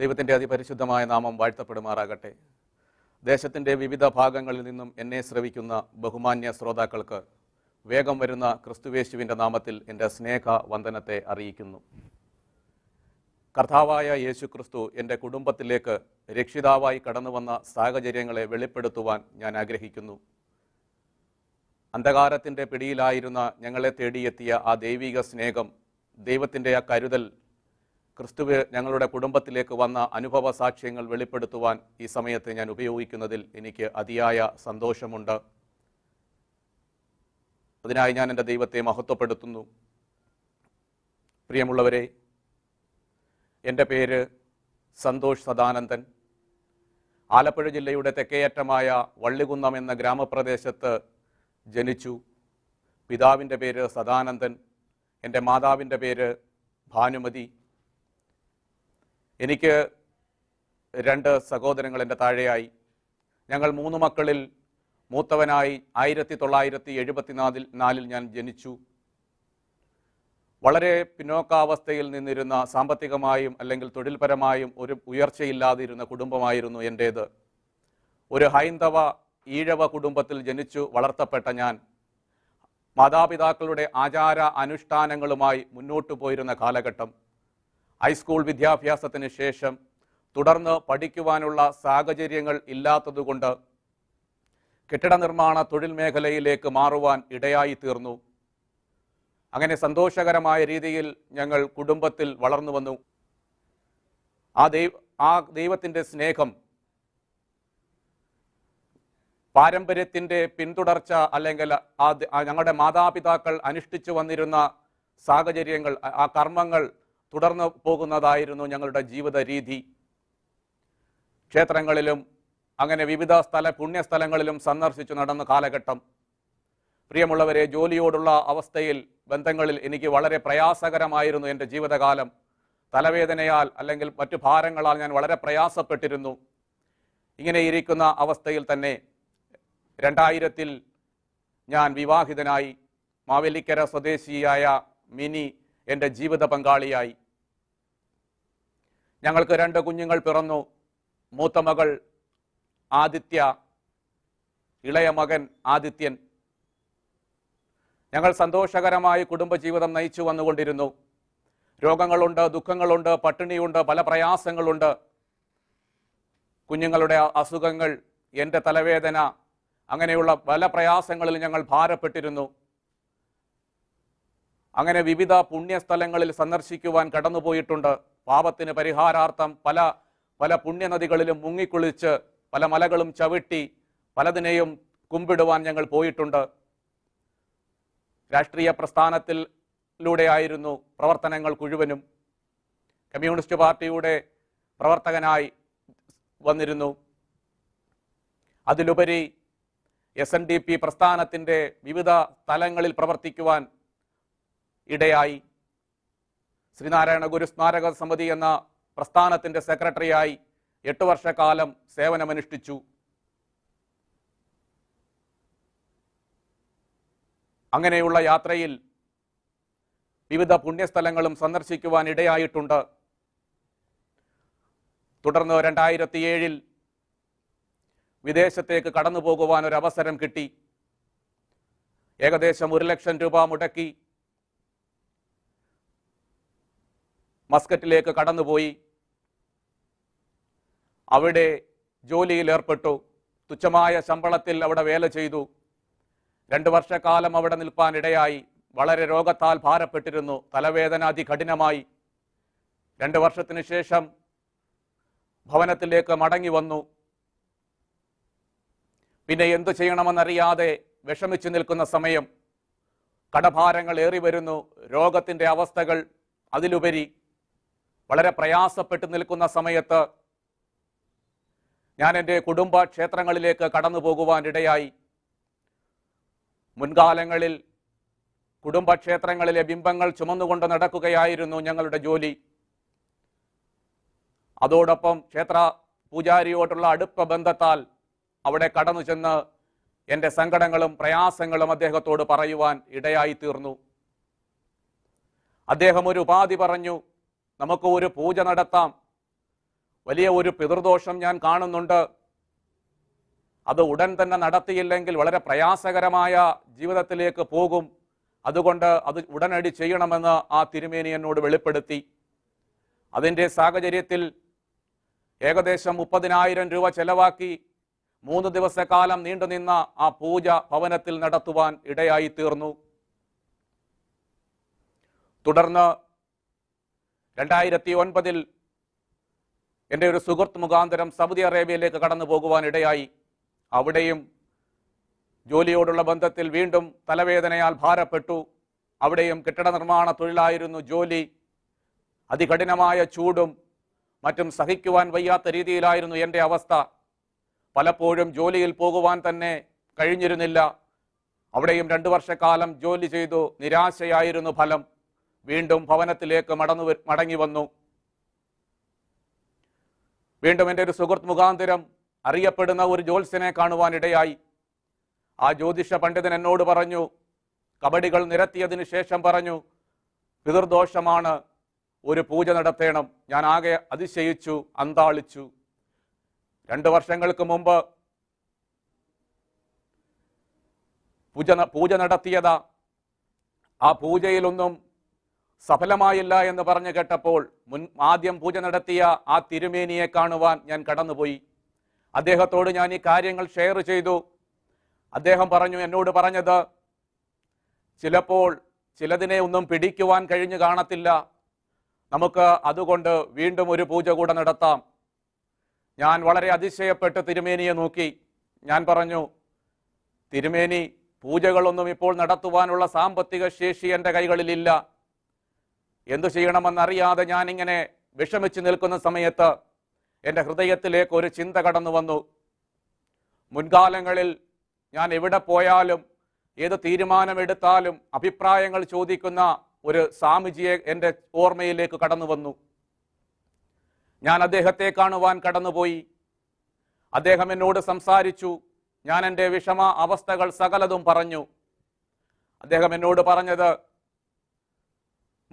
ദൈവത്തിന്റെ അതിപരിശുദ്ധമായ നാമം വാഴ്ത്തപ്പെടുമാറാകട്ടെ. ദേശത്തിന്റെ വിവിധ ഭാഗങ്ങളിൽ നിന്നും എന്നെ ശ്രവിക്കുന്ന ബഹുമാന്യ ശ്രോതാക്കൾക്ക് വേഗം വരുന്ന ക്രിസ്തുയേശുവിന്റെ നാമത്തിൽ എൻ്റെ സ്നേഹ വന്ദനത്തെ അറിയിക്കുന്നു. കർത്താവായ യേശു ക്രിസ്തു എൻ്റെ കുടുംബത്തിലേക്ക് രക്ഷിതാവായി കടന്നുവന്ന സാഹചര്യങ്ങളെ വെളിപ്പെടുത്തുവാൻ ഞാൻ ആഗ്രഹിക്കുന്നു. അന്ധകാരത്തിൻ്റെ പിടിയിലായിരുന്ന ഞങ്ങളെ തേടിയെത്തിയ ആ ദൈവിക സ്നേഹം, ദൈവത്തിൻ്റെ ആ കരുതൽ, ക്രിസ്തുവെ ഞങ്ങളുടെ കുടുംബത്തിലേക്ക് വന്ന അനുഭവ സാക്ഷ്യങ്ങൾ വെളിപ്പെടുത്തുവാൻ ഈ സമയത്ത് ഞാൻ ഉപയോഗിക്കുന്നതിൽ എനിക്ക് അതിയായ സന്തോഷമുണ്ട്. അതിനായി ഞാൻ എൻ്റെ ദൈവത്തെ മഹത്വപ്പെടുത്തുന്നു. പ്രിയമുള്ളവരെ, എൻ്റെ പേര് സന്തോഷ് സദാനന്ദൻ. ആലപ്പുഴ ജില്ലയുടെ തെക്കേയറ്റമായ വള്ളികുന്നം എന്ന ഗ്രാമപ്രദേശത്ത് ജനിച്ചു. പിതാവിൻ്റെ പേര് സദാനന്ദൻ, എൻ്റെ മാതാവിൻ്റെ പേര് ഭാനുമതി. എനിക്ക് രണ്ട് സഹോദരങ്ങൾ എൻ്റെ താഴെയായി. ഞങ്ങൾ മൂന്ന് മക്കളിൽ മൂത്തവനായി 1974 ഞാൻ ജനിച്ചു. വളരെ പിന്നോക്കാവസ്ഥയിൽ നിന്നിരുന്ന, സാമ്പത്തികമായും അല്ലെങ്കിൽ തൊഴിൽപരമായും ഒരു ഉയർച്ചയില്ലാതിരുന്ന കുടുംബമായിരുന്നു എൻ്റേത്. ഒരു ഹൈന്ദവ ഈഴവ കുടുംബത്തിൽ ജനിച്ചു വളർത്തപ്പെട്ട ഞാൻ മാതാപിതാക്കളുടെ ആചാര അനുഷ്ഠാനങ്ങളുമായി മുന്നോട്ടു പോയിരുന്ന കാലഘട്ടം, ഹൈസ്കൂൾ വിദ്യാഭ്യാസത്തിന് ശേഷം തുടർന്ന് പഠിക്കുവാനുള്ള സാഹചര്യങ്ങൾ ഇല്ലാത്തതുകൊണ്ട് കെട്ടിട നിർമ്മാണ തൊഴിൽ മേഖലയിലേക്ക് മാറുവാൻ ഇടയായി തീർന്നു. അങ്ങനെ സന്തോഷകരമായ രീതിയിൽ ഞങ്ങൾ കുടുംബത്തിൽ വളർന്നു വന്നു. ആ ദൈവത്തിൻ്റെ സ്നേഹം പാരമ്പര്യത്തിൻ്റെ പിന്തുടർച്ച, അല്ലെങ്കിൽ ഞങ്ങളുടെ മാതാപിതാക്കൾ അനുഷ്ഠിച്ചു വന്നിരുന്ന സാഹചര്യങ്ങൾ, ആ കർമ്മങ്ങൾ തുടർന്ന് പോകുന്നതായിരുന്നു ഞങ്ങളുടെ ജീവിത രീതി. ക്ഷേത്രങ്ങളിലും അങ്ങനെ വിവിധ പുണ്യസ്ഥലങ്ങളിലും സന്ദർശിച്ചു നടന്ന കാലഘട്ടം. പ്രിയമുള്ളവരെ, ജോലിയോടുള്ള അവസ്ഥയിൽ, ബന്ധങ്ങളിൽ എനിക്ക് വളരെ പ്രയാസകരമായിരുന്നു എൻ്റെ ജീവിതകാലം. തലവേദനയാൽ അല്ലെങ്കിൽ മറ്റു ഭാരങ്ങളാൽ ഞാൻ വളരെ പ്രയാസപ്പെട്ടിരുന്നു. ഇങ്ങനെ ഇരിക്കുന്ന അവസ്ഥയിൽ തന്നെ 2000 ഞാൻ വിവാഹിതനായി. മാവേലിക്കര സ്വദേശിയായ മിനി എൻ്റെ ജീവിത പങ്കാളിയായി. ഞങ്ങൾക്ക് രണ്ട് കുഞ്ഞുങ്ങൾ പിറന്നു. മൂത്ത മകൾ ആദിത്യ, ഇളയ മകൻ ആദിത്യൻ. ഞങ്ങൾ സന്തോഷകരമായി കുടുംബജീവിതം നയിച്ചു വന്നുകൊണ്ടിരുന്നു. രോഗങ്ങളുണ്ട്, ദുഃഖങ്ങളുണ്ട്, പട്ടിണിയുണ്ട്, പല പ്രയാസങ്ങളുണ്ട്. കുഞ്ഞുങ്ങളുടെ അസുഖങ്ങൾ, എൻ്റെ തലവേദന, അങ്ങനെയുള്ള പല പ്രയാസങ്ങളിൽ ഞങ്ങൾ ഭാരപ്പെട്ടിരുന്നു. അങ്ങനെ വിവിധ പുണ്യസ്ഥലങ്ങളിൽ സന്ദർശിക്കുവാൻ കടന്നുപോയിട്ടുണ്ട്. പാപത്തിന് പരിഹാരാർത്ഥം പല പല പുണ്യനദികളിലും മുങ്ങിക്കുളിച്ച് പല മലകളും ചവിട്ടി പലതിനെയും കുമ്പിടുവാൻ ഞങ്ങൾ പോയിട്ടുണ്ട്. രാഷ്ട്രീയ പ്രസ്ഥാനത്തിലൂടെയായിരുന്നു പ്രവർത്തനങ്ങൾ മുഴുവനും. കമ്മ്യൂണിസ്റ്റ് പാർട്ടിയുടെ പ്രവർത്തകനായി വന്നിരുന്നു. അതിലുപരി SNDP പ്രസ്ഥാനത്തിൻ്റെ വിവിധ തലങ്ങളിൽ പ്രവർത്തിക്കുവാൻ ഇടയായി. ശ്രീനാരായണ ഗുരു സ്മാരക സമിതി എന്ന പ്രസ്ഥാനത്തിൻ്റെ സെക്രട്ടറിയായി 8 വർഷക്കാലം സേവനമനുഷ്ഠിച്ചു. അങ്ങനെയുള്ള യാത്രയിൽ വിവിധ പുണ്യസ്ഥലങ്ങളും സന്ദർശിക്കുവാൻ ഇടയായിട്ടുണ്ട്. തുടർന്ന് 2007 വിദേശത്തേക്ക് കടന്നു പോകുവാൻ ഒരു അവസരം കിട്ടി. ഏകദേശം 1 ലക്ഷം രൂപ മുടക്കി മസ്കറ്റിലേക്ക് കടന്നുപോയി. അവിടെ ജോലിയിലേർപ്പെട്ടു. തുച്ഛമായ ശമ്പളത്തിൽ അവിടെ വേല ചെയ്തു. 2 വർഷക്കാലം അവിടെ നിൽപ്പാനിടയായി. വളരെ രോഗത്താൽ ഭാരപ്പെട്ടിരുന്നു. തലവേദന അതികഠിനമായി. 2 വർഷത്തിന് ശേഷം ഭവനത്തിലേക്ക് മടങ്ങി വന്നു. പിന്നെ എന്തു ചെയ്യണമെന്നറിയാതെ വിഷമിച്ചു നിൽക്കുന്ന സമയം, കടഭാരങ്ങൾ ഏറി വരുന്നു, രോഗത്തിൻ്റെ അവസ്ഥകൾ, അതിലുപരി വളരെ പ്രയാസപ്പെട്ട് നിൽക്കുന്ന സമയത്ത് ഞാൻ എൻ്റെ കുടുംബ ക്ഷേത്രങ്ങളിലേക്ക് കടന്നു പോകുവാനിടയായി. മുൻകാലങ്ങളിൽ കുടുംബക്ഷേത്രങ്ങളിലെ ബിംബങ്ങൾ ചുമന്നുകൊണ്ട് നടക്കുകയായിരുന്നു ഞങ്ങളുടെ ജോലി. അതോടൊപ്പം ക്ഷേത്ര പൂജാരിയോടുള്ള അടുപ്പ ബന്ധത്താൽ അവിടെ കടന്നു ചെന്ന് എൻ്റെ സങ്കടങ്ങളും പ്രയാസങ്ങളും അദ്ദേഹത്തോട് പറയുവാൻ ഇടയായി തീർന്നു. അദ്ദേഹം ഒരു ഉപാധി പറഞ്ഞു, നമുക്ക് ഒരു പൂജ നടത്താം, വലിയ ഒരു പിതൃദോഷം ഞാൻ കാണുന്നുണ്ട്, അത് ഉടൻ തന്നെ നടത്തിയില്ലെങ്കിൽ വളരെ പ്രയാസകരമായ ജീവിതത്തിലേക്ക് പോകും, അതുകൊണ്ട് അത് ഉടനടി ചെയ്യണമെന്ന് ആ തിരുമേനി എന്നോട് വെളിപ്പെടുത്തി. അതിൻ്റെ സാഹചര്യത്തിൽ ഏകദേശം 30,000 രൂപ ചെലവാക്കി 3 ദിവസക്കാലം നീണ്ടുനിന്ന ആ പൂജ ഭവനത്തിൽ നടത്തുവാൻ ഇടയായിത്തീർന്നു. തുടർന്ന് 2009 എൻ്റെ ഒരു സുഹൃത്ത് മുഖാന്തരം സൗദി അറേബ്യയിലേക്ക് കടന്നു പോകുവാൻ ഇടയായി. അവിടെയും ജോലിയോടുള്ള ബന്ധത്തിൽ വീണ്ടും തലവേദനയാൽ ഭാരപ്പെട്ടു. അവിടെയും കെട്ടിട നിർമ്മാണ തൊഴിലായിരുന്നു ജോലി. അതികഠിനമായ ചൂടും മറ്റും സഹിക്കുവാൻ വയ്യാത്ത രീതിയിലായിരുന്നു എൻ്റെ അവസ്ഥ. പലപ്പോഴും ജോലിയിൽ പോകുവാൻ തന്നെ കഴിഞ്ഞിരുന്നില്ല. അവിടെയും 2 വർഷക്കാലം ജോലി ചെയ്തു. നിരാശയായിരുന്നു ഫലം. വീണ്ടും ഭവനത്തിലേക്ക് മടങ്ങി വന്നു. വീണ്ടും എൻ്റെ ഒരു സുഹൃത്ത് മുഖാന്തരം അറിയപ്പെടുന്ന ഒരു ജ്യോത്സ്യനെ കാണുവാനിടയായി. ആ ജ്യോതിഷ പണ്ഡിതൻ എന്നോട് പറഞ്ഞു, കബടികൾ നിരത്തിയതിനു ശേഷം പറഞ്ഞു, പിതൃദോഷമാണ്, ഒരു പൂജ നടത്തേണം. ഞാൻ ആകെ അതിശയിച്ചു, അന്താളിച്ചു. 2 വർഷങ്ങൾക്ക് മുമ്പ് പൂജ നടത്തിയതാ. ആ പൂജയിലൊന്നും സഫലമായില്ല എന്ന് പറഞ്ഞു കേട്ടപ്പോൾ ആദ്യം പൂജ നടത്തിയ ആ തിരുമേനിയെ കാണുവാൻ ഞാൻ കടന്നുപോയി. അദ്ദേഹത്തോട് ഞാൻ ഈ കാര്യങ്ങൾ ഷെയർ ചെയ്തു. അദ്ദേഹം പറഞ്ഞു, എന്നോട് പറഞ്ഞത്, ചിലപ്പോൾ ചിലതിനെ ഒന്നും പിടിക്കുവാൻ കഴിഞ്ഞു കാണത്തില്ല, നമുക്ക് അതുകൊണ്ട് വീണ്ടും ഒരു പൂജ കൂടെ നടത്താം. ഞാൻ വളരെ അതിശയപ്പെട്ട് തിരുമേനിയെ നോക്കി. ഞാൻ പറഞ്ഞു, തിരുമേനി, പൂജകളൊന്നും ഇപ്പോൾ നടത്തുവാനുള്ള സാമ്പത്തിക ശേഷി എൻ്റെ കൈകളിലില്ല. എന്തു ചെയ്യണമെന്നറിയാതെ ഞാനിങ്ങനെ വിഷമിച്ചു നിൽക്കുന്ന സമയത്ത് എൻ്റെ ഹൃദയത്തിലേക്ക് ഒരു ചിന്ത കടന്നു വന്നു. മുൻകാലങ്ങളിൽ ഞാൻ എവിടെ പോയാലും ഏത് തീരുമാനമെടുത്താലും അഭിപ്രായങ്ങൾ ചോദിക്കുന്ന ഒരു സ്വാമിജിയെ എൻ്റെ ഓർമ്മയിലേക്ക് കടന്നു വന്നു. ഞാൻ അദ്ദേഹത്തെ കാണുവാൻ കടന്നുപോയി. അദ്ദേഹം എന്നോട് സംസാരിച്ചു. ഞാൻ എൻ്റെ വിഷമ അവസ്ഥകൾ സകലതും പറഞ്ഞു. അദ്ദേഹം എന്നോട് പറഞ്ഞത്,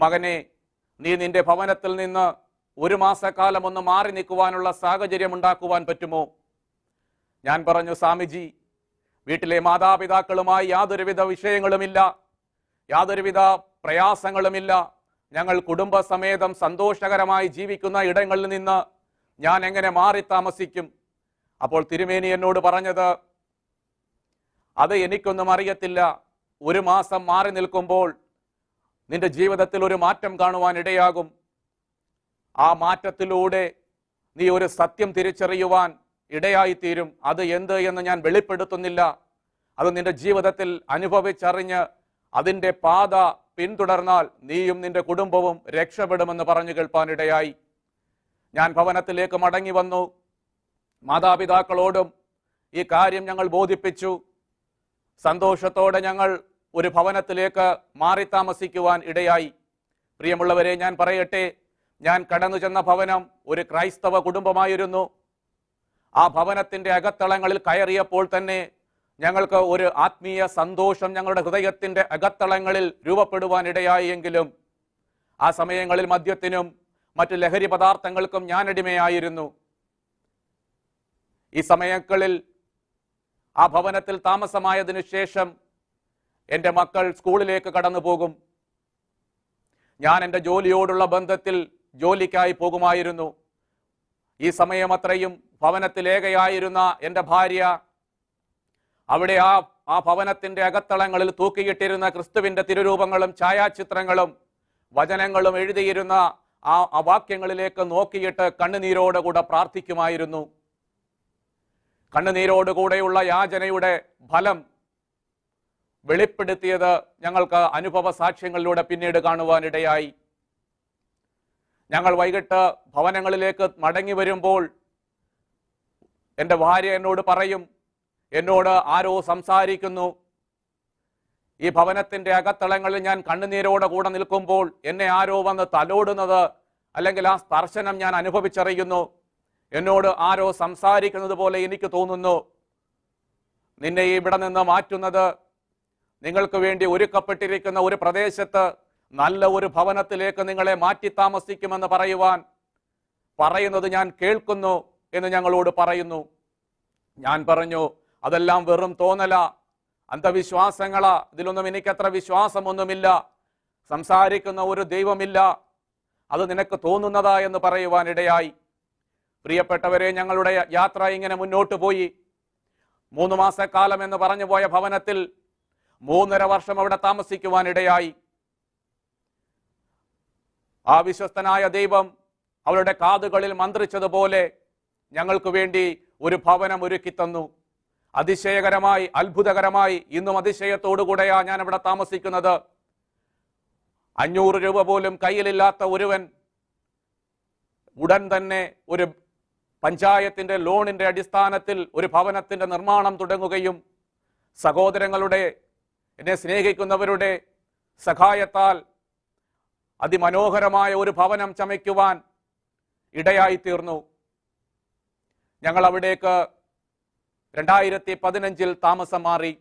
മകനെ, നീ നിന്റെ ഭവനത്തിൽ നിന്ന് 1 മാസക്കാലം ഒന്ന് മാറി നിൽക്കുവാനുള്ള സാഹചര്യം ഉണ്ടാക്കുവാൻ പറ്റുമോ? ഞാൻ പറഞ്ഞു, സ്വാമിജി, വീട്ടിലെ മാതാപിതാക്കളുമായി യാതൊരുവിധ വിഷയങ്ങളുമില്ല, യാതൊരുവിധ പ്രയാസങ്ങളുമില്ല. ഞങ്ങൾ കുടുംബസമേതം സന്തോഷകരമായി ജീവിക്കുന്ന ഇടങ്ങളിൽ നിന്ന് ഞാൻ എങ്ങനെ മാറി താമസിക്കും? അപ്പോൾ തിരുമേനി എന്നോട് പറഞ്ഞത്, അത് എനിക്കൊന്നും അറിയത്തില്ല. 1 മാസം മാറി നിൽക്കുമ്പോൾ നിന്റെ ജീവിതത്തിൽ ഒരു മാറ്റം കാണുവാൻ ഇടയാകും. ആ മാറ്റത്തിലൂടെ നീ ഒരു സത്യം തിരിച്ചറിയുവാൻ ഇടയായിത്തീരും. അത് എന്ത് എന്ന് ഞാൻ വെളിപ്പെടുത്തുന്നില്ല. അത് നിന്റെ ജീവിതത്തിൽ അനുഭവിച്ചറിഞ്ഞ് അതിൻ്റെ പാത പിന്തുടർന്നാൽ നീയും നിന്റെ കുടുംബവും രക്ഷപ്പെടുമെന്ന് പറഞ്ഞു കേൾപ്പാനിടയായി. ഞാൻ ഭവനത്തിലേക്ക് മടങ്ങി വന്നു. മാതാപിതാക്കളോടും ഈ കാര്യം ഞങ്ങൾ ബോധിപ്പിച്ചു. സന്തോഷത്തോടെ ഞങ്ങൾ ഒരു ഭവനത്തിലേക്ക് മാറി താമസിക്കുവാൻ ഇടയായി. പ്രിയമുള്ളവരെ, ഞാൻ പറയട്ടെ, ഞാൻ കടന്നു ചെന്ന ഭവനം ഒരു ക്രൈസ്തവ കുടുംബമായിരുന്നു. ആ ഭവനത്തിൻ്റെ അകത്തളങ്ങളിൽ കയറിയപ്പോൾ തന്നെ ഞങ്ങൾക്ക് ഒരു ആത്മീയ സന്തോഷം ഞങ്ങളുടെ ഹൃദയത്തിൻ്റെ അകത്തളങ്ങളിൽ രൂപപ്പെടുവാനിടയായി. എങ്കിലും ആ സമയങ്ങളിൽ മദ്യത്തിനും മറ്റ് ലഹരി പദാർത്ഥങ്ങൾക്കും ഞാൻ അടിമയായിരുന്നു. ഈ സമയങ്ങളിൽ ആ ഭവനത്തിൽ താമസമായതിനു ശേഷം എൻ്റെ മക്കൾ സ്കൂളിലേക്ക് കടന്നു പോകും. ഞാൻ എൻ്റെ ജോലിയോടുള്ള ബന്ധത്തിൽ ജോലിക്കായി പോകുമായിരുന്നു. ഈ സമയമത്രയും ഭവനത്തിലേകയായിരുന്ന എൻ്റെ ഭാര്യ അവിടെ ആ ഭവനത്തിൻ്റെ അകത്തളങ്ങളിൽ തൂക്കിയിട്ടിരുന്ന ക്രിസ്തുവിൻ്റെ തിരുരൂപങ്ങളും ഛായാചിത്രങ്ങളും വചനങ്ങളും എഴുതിയിരുന്ന ആ വാക്യങ്ങളിലേക്ക് നോക്കിയിട്ട് കണ്ണുനീരോടുകൂടെ പ്രാർത്ഥിക്കുമായിരുന്നു. കണ്ണുനീരോടുകൂടെയുള്ള യാചനയുടെ ഫലം വെളിപ്പെടുത്തിയത് ഞങ്ങൾക്ക് അനുഭവ സാക്ഷ്യങ്ങളിലൂടെ പിന്നീട് കാണുവാനിടയായി. ഞങ്ങൾ വൈകിട്ട് ഭവനങ്ങളിലേക്ക് മടങ്ങി വരുമ്പോൾ എൻ്റെ ഭാര്യ എന്നോട് പറയും, എന്നോട് ആരോ സംസാരിക്കുന്നു. ഈ ഭവനത്തിൻ്റെ അകത്തളങ്ങളിൽ ഞാൻ കണ്ണുനീരോടെ കൂടെ നിൽക്കുമ്പോൾ എന്നെ ആരോ വന്ന് തലോടുന്നത് അല്ലെങ്കിൽ ആ സ്പർശനം ഞാൻ അനുഭവിച്ചറിയുന്നു. എന്നോട് ആരോ സംസാരിക്കുന്നത് പോലെ എനിക്ക് തോന്നുന്നു. നിന്നെ ഇവിടെ നിന്ന് മാറ്റുന്നത് നിങ്ങൾക്ക് വേണ്ടി ഒരുക്കപ്പെട്ടിരിക്കുന്ന ഒരു പ്രദേശത്ത് നല്ല ഒരു ഭവനത്തിലേക്ക് നിങ്ങളെ മാറ്റി താമസിക്കുമെന്ന് പറയുവാൻ പറയുന്നത് ഞാൻ കേൾക്കുന്നു എന്ന് ഞങ്ങളോട് പറയുന്നു. ഞാൻ പറഞ്ഞു, അതെല്ലാം വെറും തോന്നല, അന്ധവിശ്വാസങ്ങളാ, ഇതിലൊന്നും എനിക്കത്ര വിശ്വാസമൊന്നുമില്ല, സംസാരിക്കുന്ന ഒരു ദൈവമില്ല, അത് നിനക്ക് തോന്നുന്നതാ എന്ന് പറയുവാനിടയായി. പ്രിയപ്പെട്ടവരെ, ഞങ്ങളുടെ യാത്ര ഇങ്ങനെ മുന്നോട്ട് പോയി. 3 മാസക്കാലം എന്ന് പറഞ്ഞു പോയ ഭവനത്തിൽ 3.5 വർഷം അവിടെ താമസിക്കുവാനിടയായി. ആ വിശ്വസ്തനായ ദൈവം അവരുടെ കാതുകളിൽ മന്ത്രിച്ചതുപോലെ ഞങ്ങൾക്ക് വേണ്ടി ഒരു ഭവനം ഒരുക്കിത്തന്നു. അതിശയകരമായി, അത്ഭുതകരമായി ഇന്നും അതിശയത്തോടുകൂടെയാണ് ഞാൻ അവിടെ താമസിക്കുന്നത്. 500 രൂപ പോലും കയ്യിലില്ലാത്ത ഒരുവൻ ഉടൻ തന്നെ ഒരു പഞ്ചായത്തിൻ്റെ ലോണിൻ്റെ അടിസ്ഥാനത്തിൽ ഒരു ഭവനത്തിൻ്റെ നിർമ്മാണം തുടങ്ങുകയും സഹോദരങ്ങളുടെ, എന്നെ സ്നേഹിക്കുന്നവരുടെ സഹായത്താൽ അതിമനോഹരമായ ഒരു ഭവനം ചമയ്ക്കുവാൻ ഇടയായിത്തീർന്നു. ഞങ്ങൾ അവിടേക്ക് 2015 താമസം മാറി.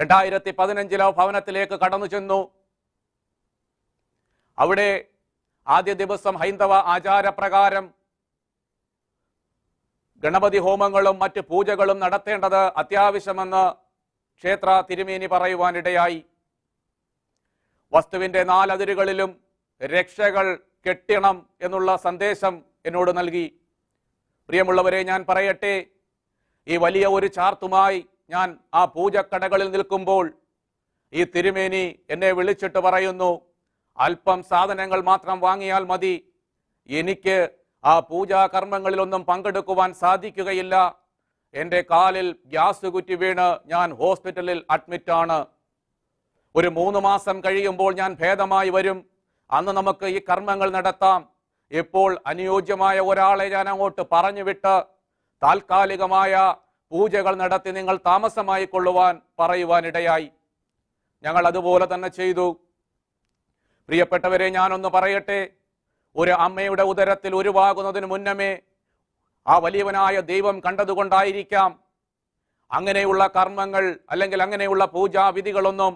2015 ആ ഭവനത്തിലേക്ക് കടന്നു ചെന്നു. അവിടെ ആദ്യ ദിവസം ഹൈന്ദവ ആചാരപ്രകാരം ഗണപതി ഹോമങ്ങളും മറ്റ് പൂജകളും നടത്തേണ്ടത് അത്യാവശ്യമെന്ന് ക്ഷേത്ര തിരുമേനി പറയുവാനിടയായി. വസ്തുവിൻ്റെ 4 അതിരുകളിലും രക്ഷകൾ കെട്ടണം എന്നുള്ള സന്ദേശം എന്നോട് നൽകി. പ്രിയമുള്ളവരെ, ഞാൻ പറയട്ടെ, ഈ വലിയ ഒരു ചാർത്തുമായി ഞാൻ ആ പൂജക്കടകളിൽ നിൽക്കുമ്പോൾ ഈ തിരുമേനി എന്നെ വിളിച്ചിട്ട് പറയുന്നു, അല്പം സാധനങ്ങൾ മാത്രം വാങ്ങിയാൽ മതി, എനിക്ക് ആ പൂജാകർമ്മങ്ങളിലൊന്നും പങ്കെടുക്കുവാൻ സാധിക്കുകയില്ല, എൻ്റെ കാലിൽ ഗ്യാസ് കുറ്റി വീണ് ഞാൻ ഹോസ്പിറ്റലിൽ അഡ്മിറ്റാണ്, ഒരു 3 മാസം കഴിയുമ്പോൾ ഞാൻ ഭേദമായി വരും, അന്ന് നമുക്ക് ഈ കർമ്മങ്ങൾ നടത്താം, ഇപ്പോൾ അനുയോജ്യമായ ഒരാളെ ഞാൻ അങ്ങോട്ട് പറഞ്ഞുവിട്ട് താൽക്കാലികമായ പൂജകൾ നടത്തി നിങ്ങൾ താമസമായി കൊള്ളുവാൻ പറയുവാനിടയായി. ഞങ്ങൾ അതുപോലെ തന്നെ ചെയ്തു. പ്രിയപ്പെട്ടവരെ, ഞാനൊന്ന് പറയട്ടെ, ഒരു അമ്മയുടെ ഉദരത്തിൽ ഉരുവാകുന്നതിന് മുന്നമേ ആ വലിയവനായ ദൈവം കണ്ടതുകൊണ്ടായിരിക്കാം അങ്ങനെയുള്ള കർമ്മങ്ങൾ അല്ലെങ്കിൽ അങ്ങനെയുള്ള പൂജാവിധികളൊന്നും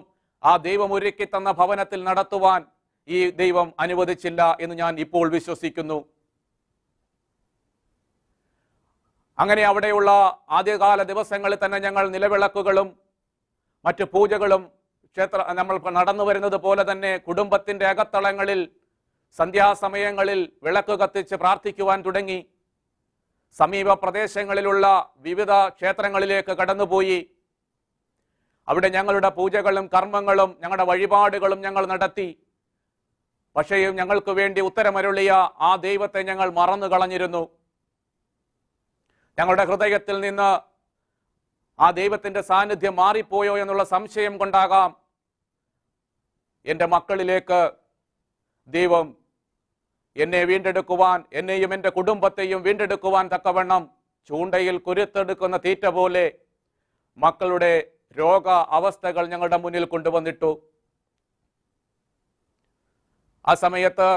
ആ ദൈവം ഒരുക്കി തന്ന ഭവനത്തിൽ നടത്തുവാൻ ഈ ദൈവം അനുവദിച്ചില്ല എന്ന് ഞാൻ ഇപ്പോൾ വിശ്വസിക്കുന്നു. അങ്ങനെ അവിടെയുള്ള ആദ്യകാല ദിവസങ്ങളിൽ തന്നെ ഞങ്ങൾ നിലവിളക്കുകളും മറ്റ് പൂജകളും ക്ഷേത്ര നമ്മൾ നടന്നു വരുന്നത് പോലെ തന്നെ കുടുംബത്തിൻ്റെ അകത്തളങ്ങളിൽ സന്ധ്യാസമയങ്ങളിൽ വിളക്ക് കത്തിച്ച് പ്രാർത്ഥിക്കുവാൻ തുടങ്ങി. സമീപ പ്രദേശങ്ങളിലുള്ള വിവിധ ക്ഷേത്രങ്ങളിലേക്ക് കടന്നുപോയി. അവിടെ ഞങ്ങളുടെ പൂജകളും കർമ്മങ്ങളും ഞങ്ങളുടെ വഴിപാടുകളും ഞങ്ങൾ നടത്തി. പക്ഷേ ഞങ്ങൾക്ക് വേണ്ടി ഉത്തരമരുളിയ ആ ദൈവത്തെ ഞങ്ങൾ മറന്നു കളഞ്ഞിരുന്നു. ഞങ്ങളുടെ ഹൃദയത്തിൽ നിന്ന് ആ ദൈവത്തിൻ്റെ സാന്നിധ്യം മാറിപ്പോയോ എന്നുള്ള സംശയം കൊണ്ടാകാം എൻ്റെ മക്കളിലേക്ക് ദൈവം എന്നെ വീണ്ടെടുക്കുവാൻ, എന്നെയും എൻ്റെ കുടുംബത്തെയും വീണ്ടെടുക്കുവാൻ തക്കവണ്ണം ചൂണ്ടയിൽ കുരുത്തെടുക്കുന്ന തീറ്റ പോലെ മക്കളുടെ രോഗ അവസ്ഥകൾ ഞങ്ങളുടെ മുന്നിൽ കൊണ്ടുവന്നിട്ടു. ആ സമയത്ത്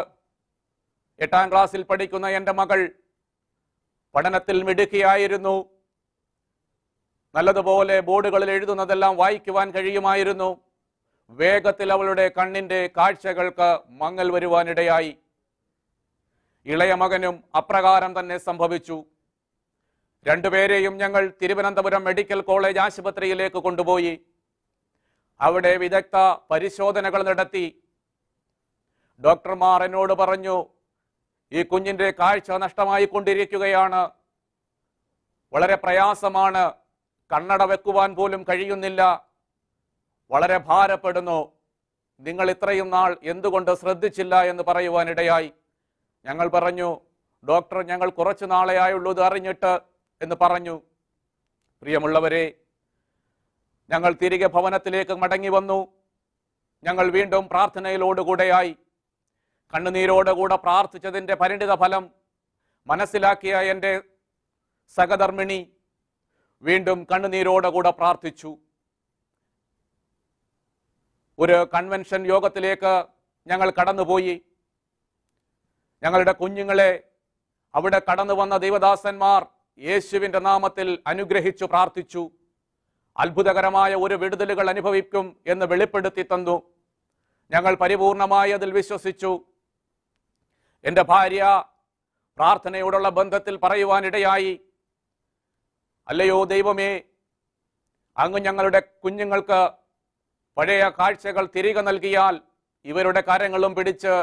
8ാം ക്ലാസ്സിൽ പഠിക്കുന്ന എൻ്റെ മകൾ പഠനത്തിൽ മിടുക്കിയായിരുന്നു. നല്ലതുപോലെ ബോർഡുകളിൽ എഴുതുന്നതെല്ലാം വായിക്കുവാൻ കഴിയുമായിരുന്നു. വേഗത്തിൽ അവളുടെ കണ്ണിൻ്റെ കാഴ്ചകൾക്ക് മങ്ങൽ വരുവാനിടയായി. ഇളയ മകനും അപ്രകാരം തന്നെ സംഭവിച്ചു. രണ്ടുപേരെയും ഞങ്ങൾ തിരുവനന്തപുരം മെഡിക്കൽ കോളേജ് ആശുപത്രിയിലേക്ക് കൊണ്ടുപോയി. അവിടെ വിദഗ്ധ പരിശോധനകൾ നടത്തി. ഡോക്ടർമാർ എന്നോട് പറഞ്ഞു, ഈ കുഞ്ഞിൻ്റെ കാഴ്ച നഷ്ടമായിക്കൊണ്ടിരിക്കുകയാണ്, വളരെ പ്രയാസമാണ്, കണ്ണട വെക്കുവാൻ പോലും കഴിയുന്നില്ല, വളരെ ഭാരപ്പെടുന്നു, നിങ്ങൾ ഇത്രയും നാൾ എന്തുകൊണ്ട് ശ്രദ്ധിച്ചില്ല എന്ന് പറയുവാനിടയായി. ഞങ്ങൾ പറഞ്ഞു, ഡോക്ടർ, ഞങ്ങൾ കുറച്ചു നാളെ ആയുള്ളൂ ഇത് അറിഞ്ഞിട്ട് എന്ന് പറഞ്ഞു. പ്രിയമുള്ളവരെ, ഞങ്ങൾ തിരികെ ഭവനത്തിലേക്ക് മടങ്ങി വന്നു. ഞങ്ങൾ വീണ്ടും പ്രാർത്ഥനയിലോടുകൂടെയായി. കണ്ണുനീരോടുകൂടെ പ്രാർത്ഥിച്ചതിൻ്റെ പരിണിത ഫലം മനസ്സിലാക്കിയ എൻ്റെ സഹധർമ്മിണി വീണ്ടും കണ്ണുനീരോടുകൂടെ പ്രാർത്ഥിച്ചു. ഒരു കൺവെൻഷൻ യോഗത്തിലേക്ക് ഞങ്ങൾ കടന്നുപോയി. ഞങ്ങളുടെ കുഞ്ഞുങ്ങളെ അവിടെ കടന്നു വന്ന ദൈവദാസന്മാർ യേശുവിൻ്റെ നാമത്തിൽ അനുഗ്രഹിച്ചു പ്രാർത്ഥിച്ചു. അത്ഭുതകരമായ ഒരു വിടുതലുകൾ അനുഭവിക്കും എന്ന് വെളിപ്പെടുത്തി തന്നു. ഞങ്ങൾ പരിപൂർണമായി അതിൽ വിശ്വസിച്ചു. എന്റെ ഭാര്യ പ്രാർത്ഥനയോടുള്ള ബന്ധത്തിൽ പറയുവാനിടയായി, അല്ലയോ ദൈവമേ, അങ്ങ് ഞങ്ങളുടെ കുഞ്ഞുങ്ങൾക്ക് പഴയ കാഴ്ചകൾ തിരികെ നൽകിയാൽ ഇവരുടെ കരങ്ങളും പിടിച്ച്